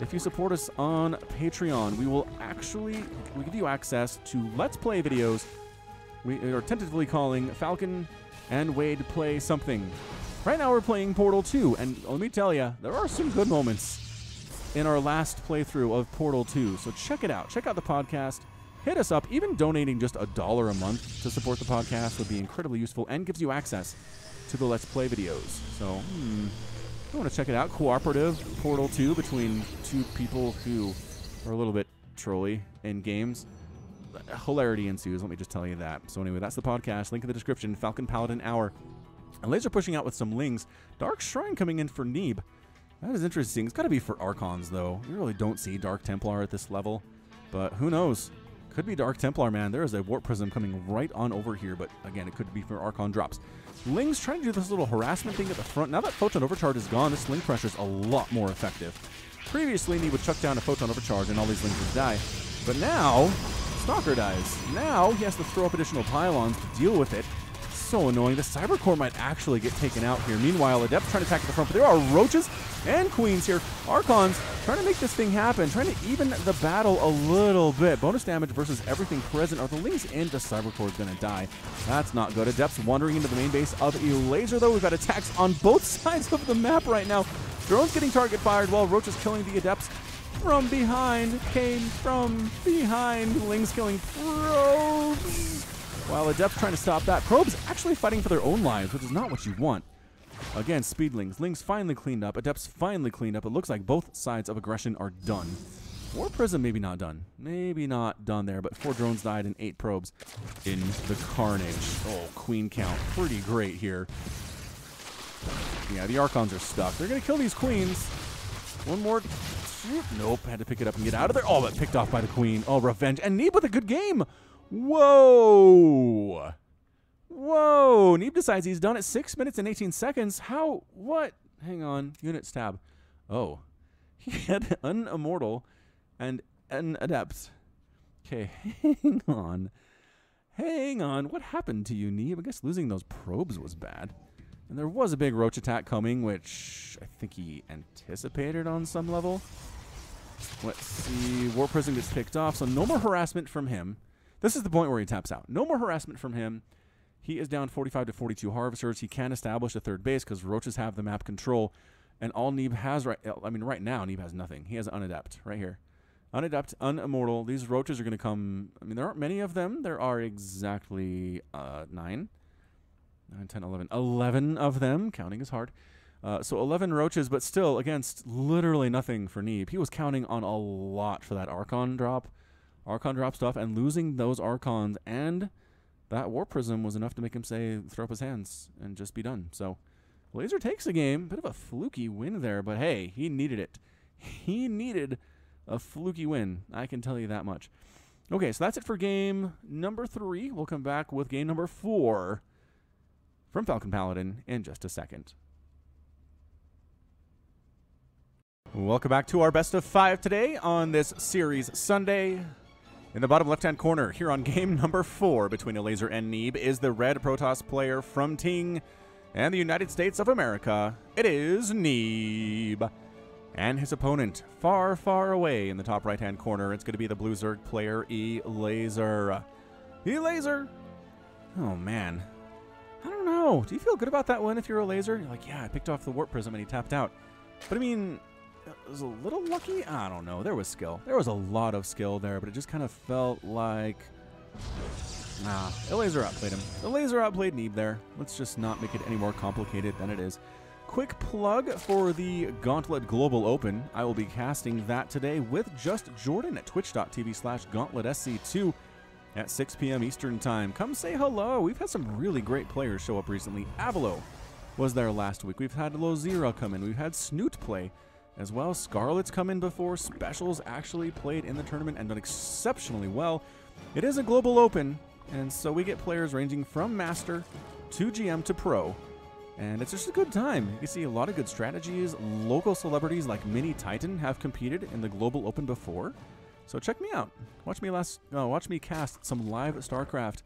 If you support us on Patreon, we will actually we give you access to Let's Play videos. We are tentatively calling Falcon and Wade Play Something. Right now we're playing Portal two, and let me tell you, there are some good moments in our last playthrough of Portal two. So check it out. Check out the podcast. Hit us up. Even donating just a dollar a month to support the podcast would be incredibly useful and gives you access to the Let's Play videos. So, hmm, I want to check it out. Cooperative Portal two between two people who are a little bit trolly in games. Hilarity ensues, let me just tell you that. So anyway, that's the podcast. Link in the description, Falcon Paladin Hour. And Elazer pushing out with some Lings. Dark Shrine coming in for Neeb. That is interesting. It's got to be for Archons, though. You really don't see Dark Templar at this level. But who knows? Could be Dark Templar, man. There is a Warp Prism coming right on over here, but again, it could be for Archon drops. Ling's trying to do this little harassment thing at the front. Now that Photon Overcharge is gone, this Ling pressure is a lot more effective. Previously, Neeb would chuck down a photon overcharge and all these links would die. But now, Stalker dies. Now he has to throw up additional pylons to deal with it. So annoying. The Cybercore might actually get taken out here. Meanwhile, Adept trying to attack at the front, but there are Roaches and Queens here. Archons trying to make this thing happen, trying to even the battle a little bit. Bonus damage versus everything present. Are the links into Cybercore is going to die? That's not good. Adept's wandering into the main base of Elazer, though. We've got attacks on both sides of the map right now. Drones getting target fired while Roach is killing the Adepts from behind. Came from behind. Lings killing Probes. While Adept trying to stop that, Probes actually fighting for their own lives, which is not what you want. Again, Speedlings. Lings finally cleaned up. Adepts finally cleaned up. It looks like both sides of aggression are done. War Prism maybe not done. Maybe not done there, but four drones died and eight probes in the carnage. Oh, Queen count. Pretty great here. Yeah, the Archons are stuck. They're going to kill these Queens. One more. Nope, had to pick it up and get out of there. Oh, but picked off by the Queen. Oh, revenge. And Neeb with a good game. Whoa! Whoa! Neeb decides he's done at six minutes and eighteen seconds. How? What? Hang on. Units tab. Oh. He had an Immortal and an Adept. Okay, hang on. Hang on. What happened to you, Neeb? I guess losing those probes was bad. And there was a big Roach attack coming, which I think he anticipated on some level. Let's see. War Prison gets picked off, so no more harassment from him. This is the point where he taps out. No more harassment from him. He is down forty-five to forty-two harvesters. He can establish a third base because Roaches have the map control. And all Neeb has right... I mean, right now, Neeb has nothing. He has Unadept right here. Unadept, Unimmortal. These Roaches are going to come... I mean, there aren't many of them. There are exactly uh, nine, nine, ten, eleven. eleven of them. Counting is hard. Uh, so eleven Roaches, but still, against literally nothing for Neeb. He was counting on a lot for that Archon drop. Archon drop stuff, and losing those Archons and that War Prism was enough to make him say, throw up his hands and just be done. So, Laser takes the game. Bit of a fluky win there, but hey, he needed it. He needed a fluky win. I can tell you that much. Okay, so that's it for game number three. We'll come back with game number four from Falcon Paladin in just a second. Welcome back to our best of five today on this series Sunday. In the bottom left-hand corner, here on game number four between Elazer and Neeb, is the red Protoss player from Ting and the United States of America. It is Neeb. And his opponent, far, far away in the top right-hand corner, it's going to be the blue Zerg player, Elazer. Elazer! Oh, man. I don't know. Do you feel good about that one if you're Elazer? You're like, yeah, I picked off the Warp Prism and he tapped out. But, I mean... it was a little lucky? I don't know. There was skill. There was a lot of skill there, but it just kind of felt like... Nah, Elazer outplayed him. Elazer outplayed Neeb there. Let's just not make it any more complicated than it is. Quick plug for the Gauntlet Global Open. I will be casting that today with just Jordan at twitch dot tv slash gauntlet s c two at six p m Eastern Time. Come say hello. We've had some really great players show up recently. Avalo was there last week. We've had Lozira come in. We've had Snoot play as well. Scarlet's come in before. Specials actually played in the tournament and done exceptionally well. It is a global open, and so we get players ranging from master to G M to pro, and it's just a good time. You see a lot of good strategies. Local celebrities like Mini Titan have competed in the global open before, so check me out. Watch me last. Uh, watch me cast some live StarCraft,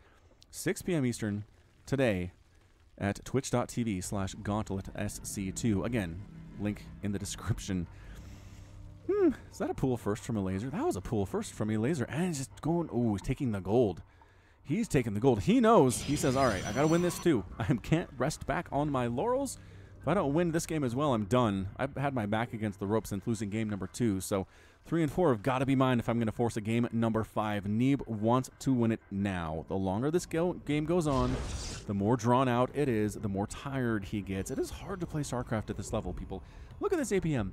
six p m Eastern today at twitch dot tv slash gauntlet s c two. Again, link in the description. Hmm, is that a pool first from Elazer? That was a pool first from Elazer. And he's just going, oh, he's taking the gold. He's taking the gold. He knows. He says, all right, I got to win this too. I can't rest back on my laurels. If I don't win this game as well, I'm done. I've had my back against the rope since losing game number two. So three and four have got to be mine if I'm going to force a game number five. Neeb wants to win it now. The longer this go game goes on, the more drawn out it is, the more tired he gets. It is hard to play StarCraft at this level, people. Look at this A P M.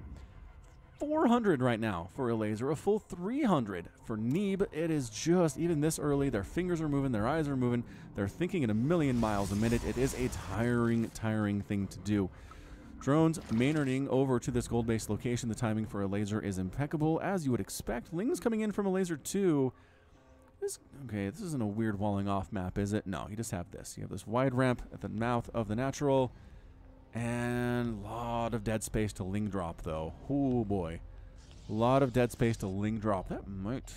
four hundred right now for Elazer, a full three hundred for Neeb. It is just, even this early, their fingers are moving, their eyes are moving, they're thinking at a million miles a minute. It is a tiring, tiring thing to do. Drones Maynarding over to this gold-based location. The timing for Elazer is impeccable, as you would expect. Ling's coming in from Elazer too. This, okay, this isn't a weird walling off map, is it? No, you just have this. You have this wide ramp at the mouth of the natural, and a lot of dead space to Ling drop, though. Oh, boy. A lot of dead space to Ling drop. That might...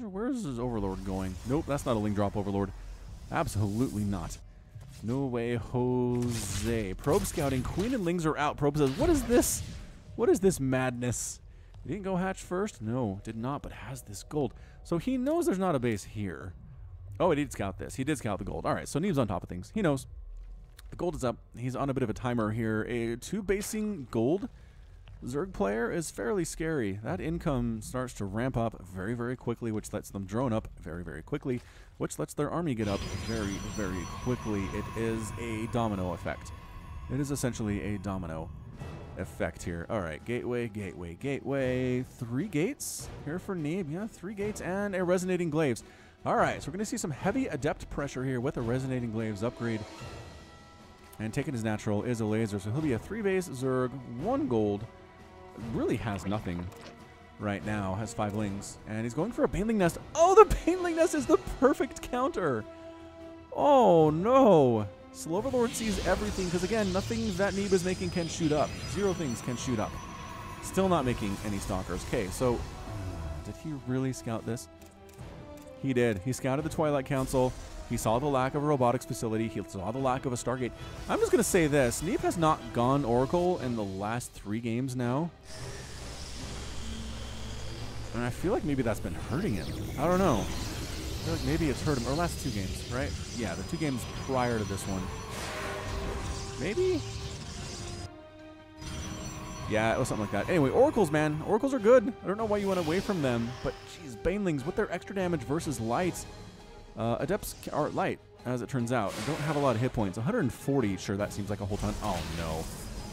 Where's his Overlord going? Nope, that's not a Ling drop Overlord. Absolutely not. No way, Jose. Probe scouting. Queen and Lings are out. Probe says, what is this? What is this madness? He didn't go hatch first? No, did not, but has this gold. So he knows there's not a base here. Oh, he did scout this. He did scout the gold. All right, so Neeb's on top of things. He knows. The gold is up. He's on a bit of a timer here. A two-basing gold Zerg player is fairly scary. That income starts to ramp up very, very quickly, which lets them drone up very, very quickly, which lets their army get up very, very quickly. It is a domino effect. It is essentially a domino effect here. All right, gateway, gateway, gateway. Three gates here for Neeb. Yeah, three gates and a Resonating Glaives. All right, so we're going to see some heavy Adept pressure here with a Resonating Glaives upgrade. And taking his natural is a Elazer, so he'll be a three-base Zerg, one gold. Really has nothing right now. Has five Lings, and he's going for a Baneling Nest. Oh, the Baneling Nest is the perfect counter. Oh no! Slow Overlord sees everything because again, nothing that Neeb is making can shoot up. Zero things can shoot up. Still not making any Stalkers. Okay, so did he really scout this? He did. He scouted the Twilight Council. He saw the lack of a robotics facility. He saw the lack of a Stargate. I'm just going to say this. Neeb has not gone Oracle in the last three games now. And I feel like maybe that's been hurting him. I don't know. I feel like maybe it's hurt him. Or last two games, right? Yeah, the two games prior to this one. Maybe? Yeah, it was something like that. Anyway, Oracles, man. Oracles are good. I don't know why you went away from them. But, geez, Banelings with their extra damage versus Lights. Uh, Adepts are light, as it turns out. Don't have a lot of hit points. one hundred forty, sure, that seems like a whole ton. Oh, no.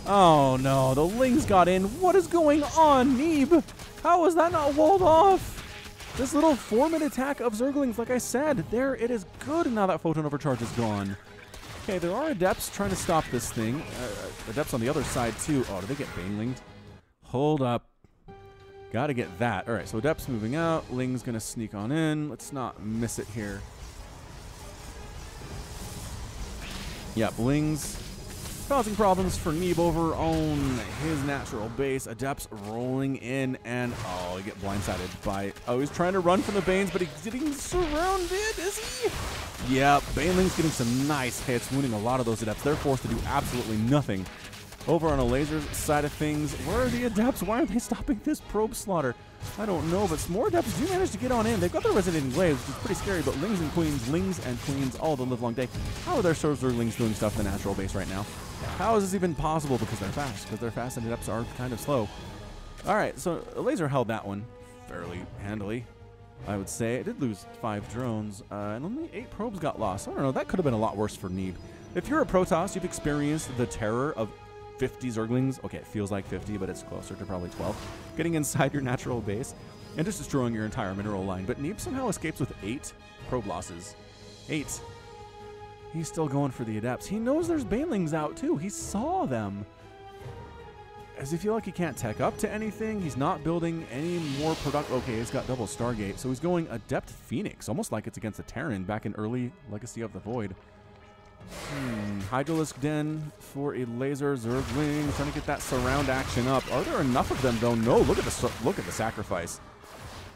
Oh, no. The Lings got in. What is going on, Neeb? How is that not walled off? This little four-minute attack of Zerglings, like I said, there it is good. Now that Photon Overcharge is gone. Okay, there are Adepts trying to stop this thing. Uh, adepts on the other side, too. Oh, did they get Banelinged? Hold up. Gotta get that. All right, so Adept's moving out. Ling's gonna sneak on in. Let's not miss it here. Yep, Ling's causing problems for Neeb over on his natural base. Adept's rolling in and, oh, you get blindsided by, oh, he's trying to run from the Banes, but he's getting surrounded, is he? Yep, Baneling's getting some nice hits, wounding a lot of those Adepts. They're forced to do absolutely nothing. Over on Elazer's side of things, where are the Adepts? Why aren't they stopping this probe slaughter? I don't know, but some more Adepts do manage to get on in. They've got their Resonating Glaives, which is pretty scary, but Lings and Queens, Lings and Queens, all the livelong day. How are their Zerglings doing stuff in the natural base right now? How is this even possible? Because they're fast, because they're fast and Adepts are kind of slow. All right, so Elazer held that one fairly handily, I would say. It did lose five drones, uh, and only eight probes got lost. I don't know, that could have been a lot worse for Neeb. If you're a Protoss, you've experienced the terror of fifty Zerglings. Okay, it feels like fifty, but it's closer to probably twelve. Getting inside your natural base and just destroying your entire mineral line. But Neeb somehow escapes with eight probe losses. Eight. He's still going for the Adepts. He knows there's Banelings out too. He saw them. Does he feel like he can't tech up to anything? He's not building any more product. Okay, he's got double Stargate. So he's going Adept Phoenix, almost like it's against a Terran back in early Legacy of the Void. Hmm, Hydralisk Den for Elazer. Zergling trying to get that surround action up. Are there enough of them though? No, look at the look at the sacrifice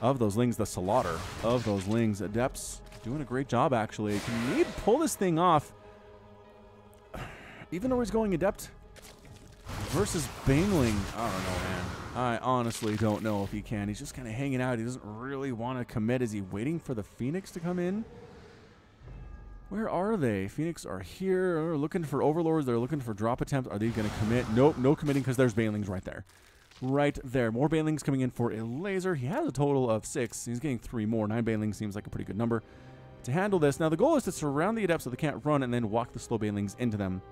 of those Lings, the slaughter of those Lings. Adepts doing a great job actually. Can Neeb pull this thing off? Even though he's going Adept versus Baneling. I don't know, man. I honestly don't know if he can. He's just kind of hanging out. He doesn't really want to commit. Is he waiting for the Phoenix to come in? Where are they? Phoenix are here. They're looking for Overlords. They're looking for drop attempts. Are they going to commit? Nope, no committing because there's Banelings right there. Right there. More Banelings coming in for Elazer. He has a total of six. He's getting three more. Nine Banelings seems like a pretty good number to handle this. Now, the goal is to surround the Adepts so they can't run and then walk the slow Banelings into them.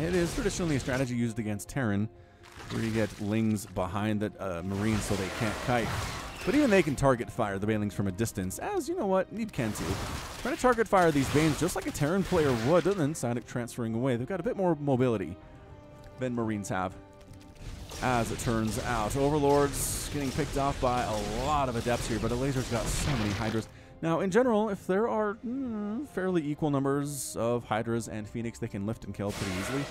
It is traditionally a strategy used against Terran where you get Lings behind the uh, Marines so they can't kite. But even they can target fire the Banelings from a distance, as you know what, Neeb can too. Trying to target fire these Banes just like a Terran player would, and then Synic transferring away. They've got a bit more mobility than Marines have, as it turns out. Overlords getting picked off by a lot of Adepts here, but Elazer's got so many Hydras. Now, in general, if there are mm, fairly equal numbers of Hydras and Phoenix, they can lift and kill pretty easily.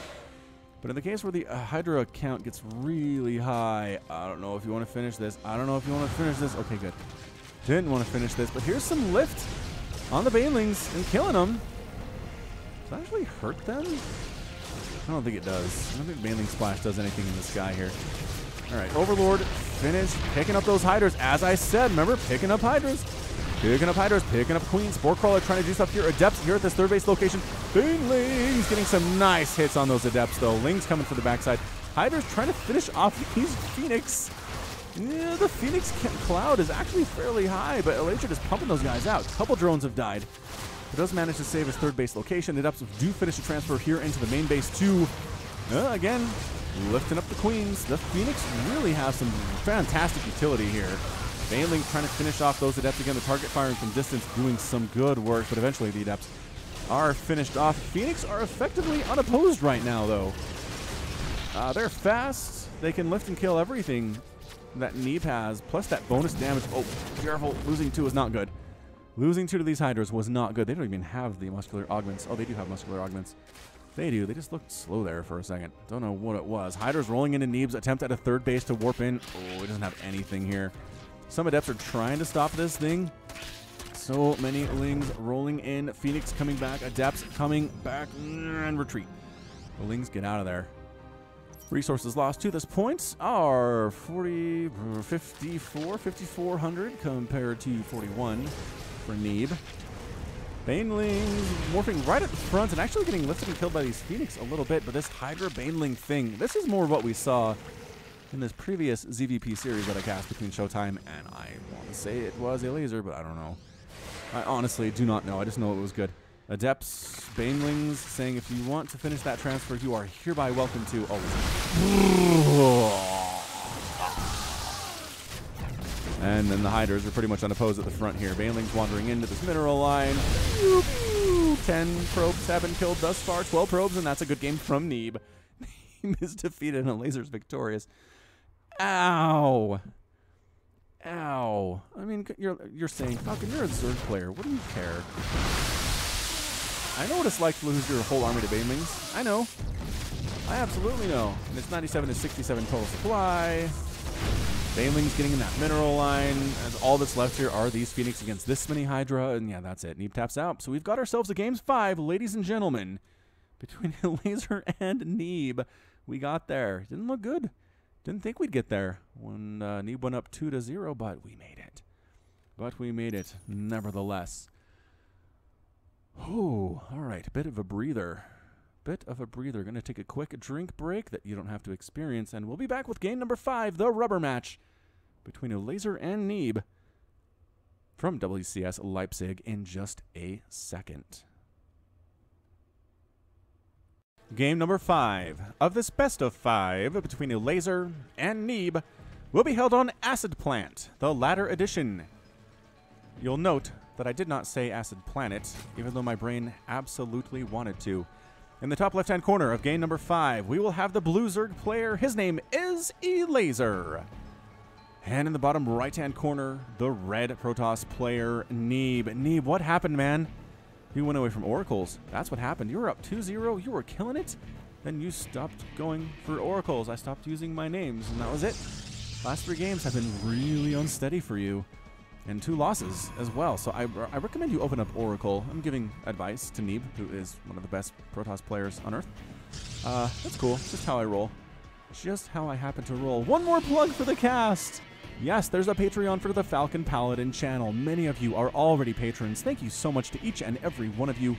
But in the case where the uh, Hydra count gets really high, I don't know if you want to finish this. I don't know if you want to finish this. Okay, good. Didn't want to finish this, but here's some lift on the Banelings and killing them. Does that actually hurt them? I don't think it does. I don't think Baneling Splash does anything in this guy here. All right, Overlord finished picking up those Hydras. As I said, remember, picking up Hydras. Picking up Hydras, picking up Queens. Sporecrawler trying to do stuff here. Adepts here at this third base location. Banelings getting some nice hits on those Adepts, though. Ling's coming for the backside. Hydra's trying to finish off these Phoenix. Yeah, the Phoenix cloud is actually fairly high, but Elazer just pumping those guys out. A couple drones have died. He does manage to save his third base location. Adepts do finish the transfer here into the main base, too. Uh, again, lifting up the Queens. The Phoenix really has some fantastic utility here. Baneling trying to finish off those Adepts again. The target firing from distance doing some good work, but eventually the Adepts are finished off. Phoenix are effectively unopposed right now, though. Uh, they're fast. They can lift and kill everything that Neeb has, plus that bonus damage. Oh, careful. Losing two is not good. Losing two to these Hydras was not good. They don't even have the muscular augments. Oh, they do have muscular augments. They do. They just looked slow there for a second. Don't know what it was. Hydras rolling into Neeb's attempt at a third base to warp in. Oh, he doesn't have anything here. Some Adepts are trying to stop this thing. So many Lings rolling in. Phoenix coming back. Adepts coming back. And retreat. The Lings get out of there. Resources lost to this point are forty, fifty-four, fifty-four hundred compared to forty-one for Neeb. Banelings morphing right at the front and actually getting lifted and killed by these Phoenix a little bit, but this Hydra Baneling thing, this is more what we saw in this previous Z V P series that I cast between Showtime and I want to say it was Elazer, but I don't know. I honestly do not know. I just know it was good. Adepts, Banelings, saying if you want to finish that transfer, you are hereby welcome to. Oh. And then the Hydras are pretty much unopposed at the front here. Banelings wandering into this mineral line. ten probes have been killed thus far. twelve probes, and that's a good game from Neeb. He is defeated, and Elazer's victorious. Ow. Ow. I mean, you're, you're saying, Falcon, you're a Zerg player. What do you care? I know what it's like to lose your whole army to Banelings. I know. I absolutely know. And it's ninety-seven to sixty-seven total supply. Banelings getting in that mineral line. And all that's left here are these Phoenix against this many Hydra. And yeah, that's it. Neeb taps out. So we've got ourselves a Games five, ladies and gentlemen. Between Elazer and Neeb, we got there. Didn't look good. Didn't think we'd get there when uh, Neeb went up two to zero, but we made it. But we made it, nevertheless. Oh, all right. A bit of a breather. Bit of a breather. Going to take a quick drink break that you don't have to experience, and we'll be back with game number five, the rubber match between Elazer and Neeb from W C S Leipzig in just a second. Game number five of this best of five between Elazer and Neeb will be held on Acid Plant, the latter edition. You'll note that I did not say Acid Planet, even though my brain absolutely wanted to. In the top left-hand corner of game number five, we will have the blue Zerg player. His name is Elazer. And in the bottom right-hand corner, the red Protoss player, Neeb. Neeb, what happened, man? You went away from Oracles. That's what happened. You were up two zero. You were killing it. Then you stopped going for Oracles. I stopped using my names, and that was it. Last three games have been really unsteady for you. And two losses as well. So I, I recommend you open up Oracle. I'm giving advice to Neeb, who is one of the best Protoss players on Earth. Uh, that's cool. Just how I roll. Just how I happen to roll. One more plug for the cast. Yes, there's a Patreon for the Falcon Paladin channel. Many of you are already patrons. Thank you so much to each and every one of you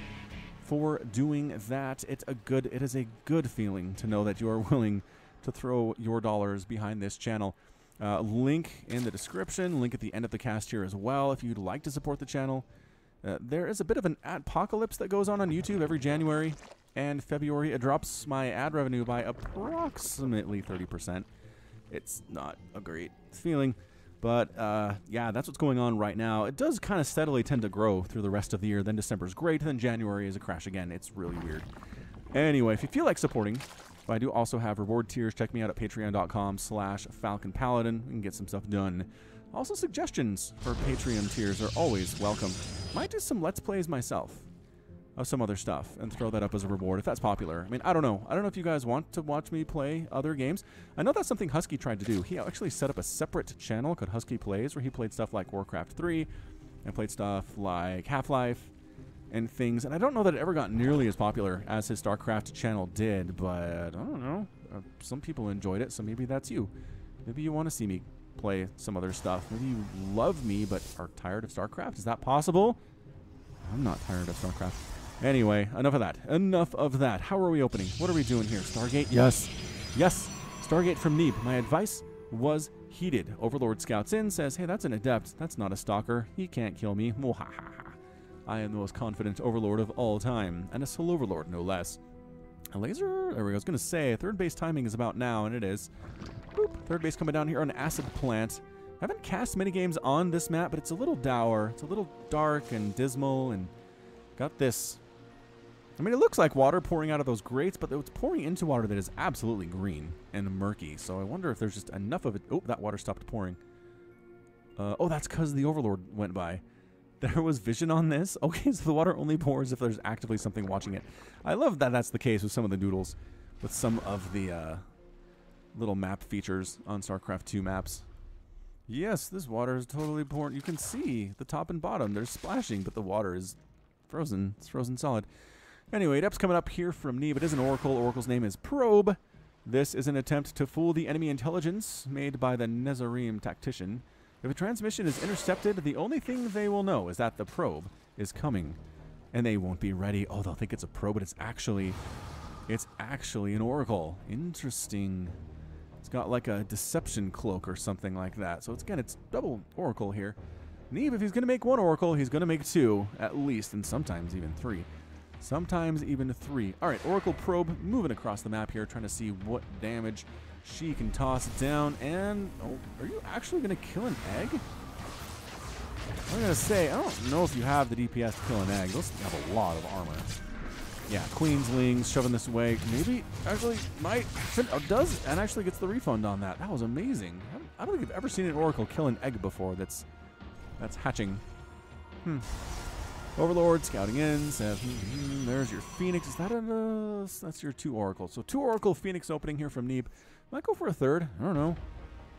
for doing that. It's a good, it is a good feeling to know that you are willing to throw your dollars behind this channel. Uh, link in the description, link at the end of the cast here as well if you'd like to support the channel. Uh, there is a bit of an apocalypse that goes on on YouTube every January and February. It drops my ad revenue by approximately thirty percent. It's not a great feeling, but uh, yeah, that's what's going on right now. It does kind of steadily tend to grow through the rest of the year. Then December's great, then January is a crash again. It's really weird. Anyway, if you feel like supporting, but I do also have reward tiers. Check me out at patreon.com slash Falcon Paladin and get some stuff done. Also, suggestions for Patreon tiers are always welcome. Might do some Let's Plays myself. of some other stuff and throw that up as a reward if that's popular. I mean, I don't know. I don't know if you guys want to watch me play other games. I know that's something Husky tried to do. He actually set up a separate channel called Husky Plays where he played stuff like Warcraft three and played stuff like Half-Life and things. And I don't know that it ever got nearly as popular as his StarCraft channel did, but I don't know. Uh, some people enjoyed it, so maybe that's you. Maybe you want to see me play some other stuff. Maybe you love me but are tired of StarCraft. Is that possible? I'm not tired of StarCraft. Anyway, enough of that. Enough of that. How are we opening? What are we doing here? Stargate? Yes. Yes. Stargate from Neeb. My advice was heeded. Overlord scouts in, says, hey, that's an adept. That's not a stalker. He can't kill me. Mwahaha. I am the most confident overlord of all time. And a sole overlord, no less. Elazer? There we go. I was going to say, third base timing is about now, and it is. Boop. Third base coming down here on Acid Plant. I haven't cast many games on this map, but it's a little dour. It's a little dark and dismal and got this. I mean, it looks like water pouring out of those grates, but it's pouring into water that is absolutely green and murky. So I wonder if there's just enough of it. Oh, that water stopped pouring. Uh, oh, that's because the Overlord went by. There was vision on this. Okay, so the water only pours if there's actively something watching it. I love that that's the case with some of the noodles, with some of the uh, little map features on StarCraft two maps. Yes, this water is totally pouring. You can see the top and bottom. They're splashing, but the water is frozen. It's frozen solid. Anyway, Adept's coming up here from Neeb. It is an Oracle. Oracle's name is Probe. This is an attempt to fool the enemy intelligence made by the Nezarim tactician. If a transmission is intercepted, the only thing they will know is that the probe is coming. And they won't be ready. Oh, they'll think it's a probe, but it's actually, it's actually an Oracle. Interesting. It's got like a deception cloak or something like that. So it's, again, it's double Oracle here. Neeb, if he's going to make one Oracle, he's going to make two, at least, and sometimes even three. Sometimes even three. All right, Oracle Probe moving across the map here, trying to see what damage she can toss down. And oh, are you actually going to kill an egg? I'm going to say, I don't know if you have the D P S to kill an egg. Those have a lot of armor. Yeah, Queenslings shoving this away. Maybe actually might, does, and actually gets the refund on that. That was amazing. I don't think I've ever seen an Oracle kill an egg before that's, that's hatching. Hmm. Overlord scouting in, says, mm-hmm, there's your Phoenix. Is that an, uh, that's your two Oracles. So two Oracle Phoenix opening here from Neeb. Might go for a third. I don't know.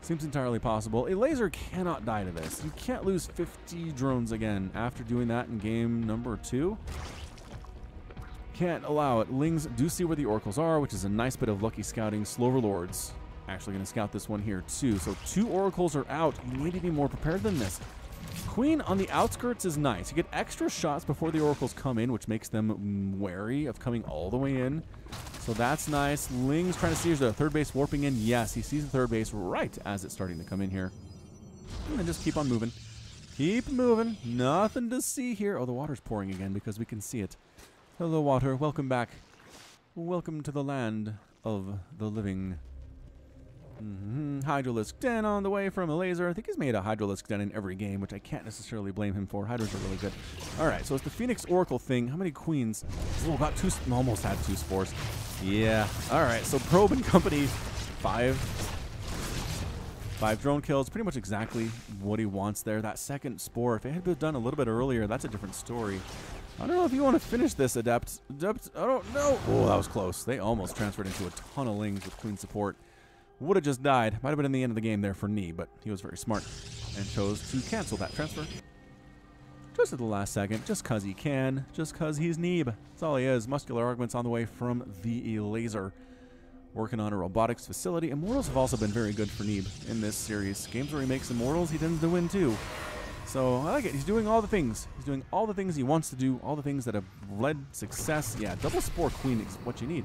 Seems entirely possible. Elazer cannot die to this. You can't lose fifty drones again after doing that in game number two. Can't allow it. Lings do see where the Oracles are, which is a nice bit of lucky scouting. Sloverlords actually going to scout this one here too. So two Oracles are out. You need to be more prepared than this. Queen on the outskirts is nice. You get extra shots before the Oracles come in, which makes them wary of coming all the way in. So that's nice. Ling's trying to see, is the third base warping in? Yes, he sees the third base right as it's starting to come in here. And then just keep on moving. Keep moving. Nothing to see here. Oh, the water's pouring again because we can see it. Hello, water. Welcome back. Welcome to the land of the living. Mm-hmm. Hydralisk Den on the way from Elazer. I think he's made a Hydralisk Den in every game, which I can't necessarily blame him for. Hydras are really good. All right, so it's the Phoenix Oracle thing. How many queens? Oh, about two. Almost had two spores. Yeah. All right, so Probe and company, five. Five drone kills. Pretty much exactly what he wants there. That second spore, if it had been done a little bit earlier, that's a different story. I don't know if you want to finish this, Adept. Adept, I don't know. Oh, that was close. They almost transferred into a ton of Lings with queen support. Would have just died. Might have been in the end of the game there for Neeb, but he was very smart and chose to cancel that transfer. Just at the last second, just because he can, just because he's Neeb. That's all he is. Muscular arguments on the way from the Elazer. Working on a robotics facility. Immortals have also been very good for Neeb in this series. Games where he makes Immortals, he tends to win too. So I like it. He's doing all the things. He's doing all the things he wants to do, all the things that have led success. Yeah, double Spore Queen is what you need.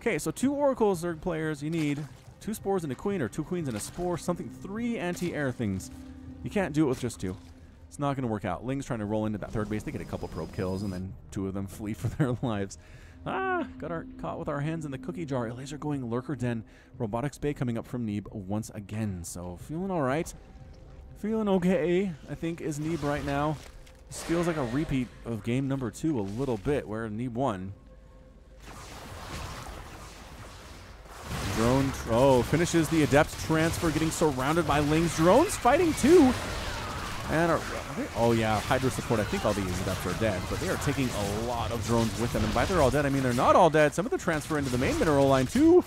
Okay, so two Oracles are players you need. Two spores and a queen, or two queens and a spore, something, three anti-air things. You can't do it with just two. It's not going to work out. Ling's trying to roll into that third base. They get a couple probe kills, and then two of them flee for their lives. Ah, got our, caught with our hands in the cookie jar. Elazer going Lurker Den. Robotics Bay coming up from Neeb once again. So feeling all right. Feeling okay, I think, is Neeb right now. This feels like a repeat of game number two a little bit, where Neeb won. Drone, oh, finishes the Adept transfer, getting surrounded by Ling's drones, fighting two. And are, oh yeah, Hydra support. I think all these ducks are dead, but they are taking a lot of drones with them. And by they're all dead, I mean they're not all dead. Some of them transfer into the main mineral line too.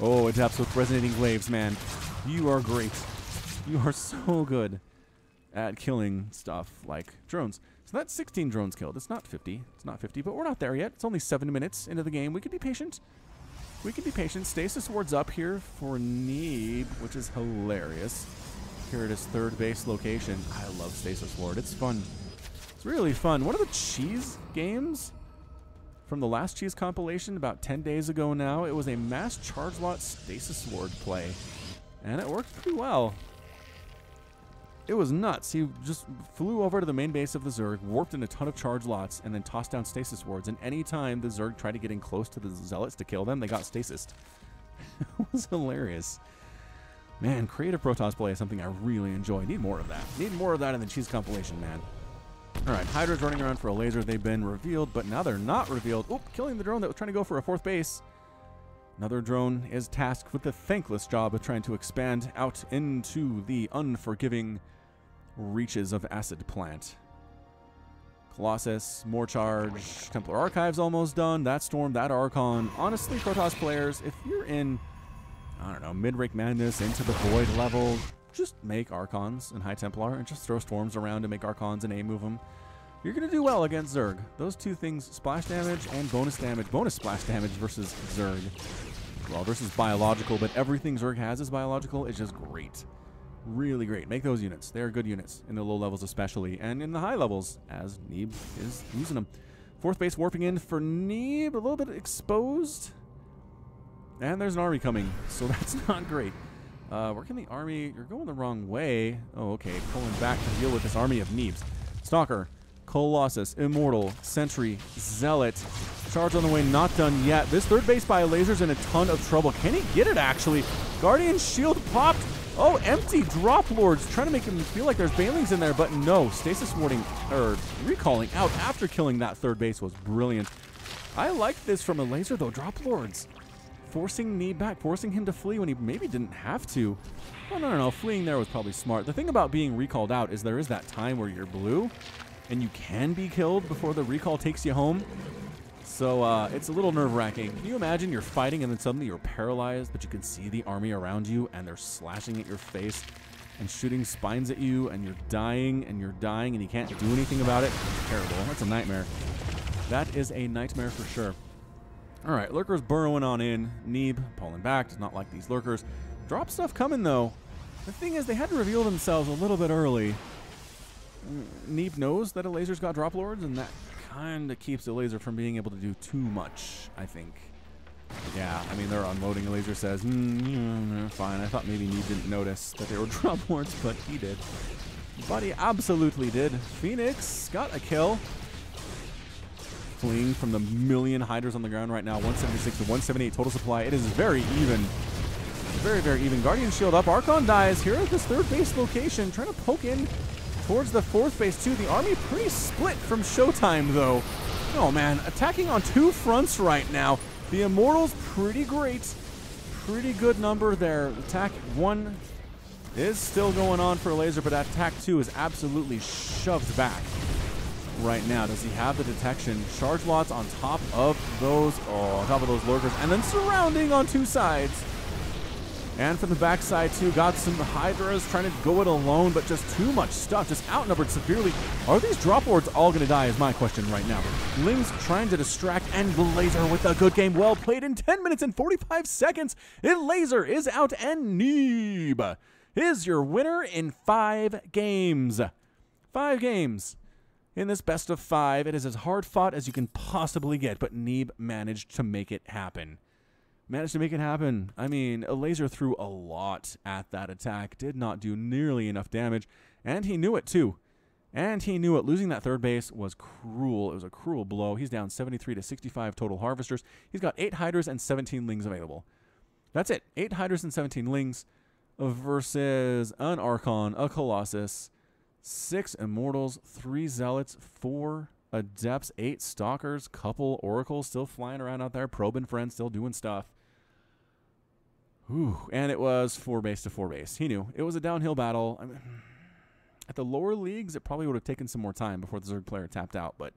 Oh, Adepts with resonating waves, man. You are great. You are so good at killing stuff like drones. So that's sixteen drones killed. It's not fifty. It's not fifty, but we're not there yet. It's only seven minutes into the game. We could be patient. We could be patient. Stasis Ward's up here for Neeb, which is hilarious. Here at his third base location. I love Stasis Ward. It's fun. It's really fun. One of the cheese games from the last cheese compilation about ten days ago now, it was a mass charge lot Stasis Ward play. And it worked pretty well. It was nuts. He just flew over to the main base of the Zerg, warped in a ton of charge lots, and then tossed down stasis wards. And any time the Zerg tried to get in close to the Zealots to kill them, they got stasised. It was hilarious. Man, creative Protoss play is something I really enjoy. Need more of that. Need more of that in the cheese compilation, man. All right, Hydra's running around for a laser. They've been revealed, but now they're not revealed. Oop, killing the drone that was trying to go for a fourth base. Another drone is tasked with the thankless job of trying to expand out into the unforgiving reaches of Acid Plant. Colossus, more charge, Templar Archives almost done, that Storm, that Archon. Honestly, Protoss players, if you're in, I don't know, Midric Madness, Into the Void level, just make Archons and High Templar and just throw Storms around and make Archons and A-move them. You're going to do well against Zerg. Those two things, splash damage and bonus damage. Bonus splash damage versus Zerg. Well, versus biological, but everything Zerg has is biological. It's just great. Really great. Make those units. They're good units in the low levels especially, and in the high levels, as Neeb is using them. Fourth base warping in for Neeb. A little bit exposed. And there's an army coming, so that's not great. Uh, where can the army... You're going the wrong way. Oh, okay. Pulling back to deal with this army of Neebs. Stalker. Colossus, Immortal, Sentry, Zealot. Charge on the way, not done yet. This third base by Elazer's in a ton of trouble. Can he get it, actually? Guardian Shield popped. Oh, empty Drop Lords. Trying to make him feel like there's Banelings in there, but no. Stasis warding, or recalling out after killing that third base was brilliant. I like this from Elazer, though. Drop Lords. Forcing Neeb back, forcing him to flee when he maybe didn't have to. Oh, no, no, no. Fleeing there was probably smart. The thing about being recalled out is there is that time where you're blue, and you can be killed before the recall takes you home. So uh, it's a little nerve-wracking. Can you imagine you're fighting and then suddenly you're paralyzed, but you can see the army around you and they're slashing at your face and shooting spines at you and you're dying and you're dying and you can't do anything about it? It's terrible. That's a nightmare. That is a nightmare for sure. All right, Lurker's burrowing on in. Neeb, pulling back, does not like these Lurkers. Drop stuff coming, though. The thing is, they had to reveal themselves a little bit early. Neeb knows that Elazer's got Drop Lords, and that kind of keeps Elazer from being able to do too much, I think. Yeah, I mean, they're unloading. Elazer says, mm, fine, I thought maybe Neeb didn't notice that they were Drop Lords, but he did. But he absolutely did. Phoenix got a kill. Fleeing from the million Hydras on the ground right now. one seventy-six to one seventy-eight total supply. It is very even. Very, very even. Guardian Shield up. Archon dies here at this third base location, trying to poke in towards the fourth base, too. The army pretty split from Showtime, though. Oh, man. Attacking on two fronts right now. The Immortals, pretty great. Pretty good number there. Attack one is still going on for Elazer, but attack two is absolutely shoved back right now. Does he have the detection? Charge lots on top of those, oh, on top of those Lurkers, and then surrounding on two sides. And from the backside, too, got some Hydras trying to go it alone, but just too much stuff, just outnumbered severely. Are these Drop Lords all going to die is my question right now. Ling's trying to distract, and Elazer with a good game. Well played in ten minutes and forty-five seconds. Elazer is out, and Neeb is your winner in five games. Five games. In this best of five, it is as hard-fought as you can possibly get, but Neeb managed to make it happen. Managed to make it happen. I mean, Elazer threw a lot at that attack. Did not do nearly enough damage. And he knew it, too. And he knew it. Losing that third base was cruel. It was a cruel blow. He's down seventy-three to sixty-five total Harvesters. He's got eight Hydras and seventeen Lings available. That's it. eight Hydras and seventeen Lings versus an Archon, a Colossus, six Immortals, three Zealots, four Adepts, eight Stalkers, couple Oracles still flying around out there, probing friends, still doing stuff. Whew. And it was four base to four base. He knew. It was a downhill battle. I mean, At the lower leagues, it probably would have taken some more time before the Zerg player tapped out, but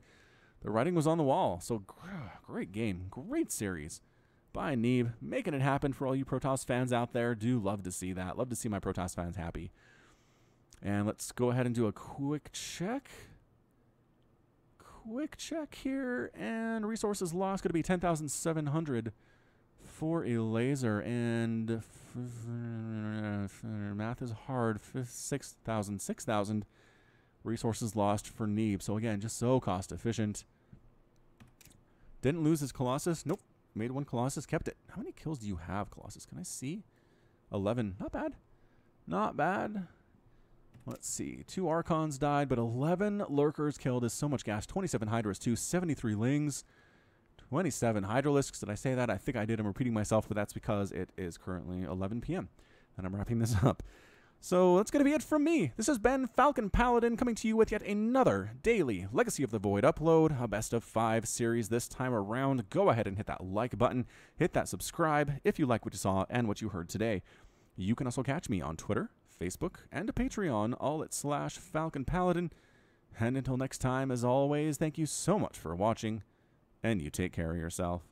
the writing was on the wall. So great game, great series by Neeb, making it happen for all you Protoss fans out there. Do love to see that. Love to see my Protoss fans happy. And let's go ahead and do a quick check. Quick check here, and resources lost going to be ten thousand seven hundred for Elazer, and f math is hard, six thousand, six thousand resources lost for Neeb. So again, just so cost efficient. Didn't lose his Colossus. Nope. Made one Colossus, kept it. How many kills do you have, Colossus? Can I see? eleven. Not bad. Not bad. Let's see. Two Archons died, but eleven Lurkers killed is so much gas. twenty-seven Hydras, two, seventy-three Lings, twenty-seven Hydralisks. Did I say that? I think I did. I'm repeating myself, but that's because it is currently eleven p m and I'm wrapping this up. So that's going to be it from me. This has been Falcon Paladin coming to you with yet another daily Legacy of the Void upload, a best of five series this time around. Go ahead and hit that like button, hit that subscribe if you like what you saw and what you heard today. You can also catch me on Twitter, Facebook, and Patreon, all at slash Falcon Paladin. And until next time, as always, thank you so much for watching, and you take care of yourself.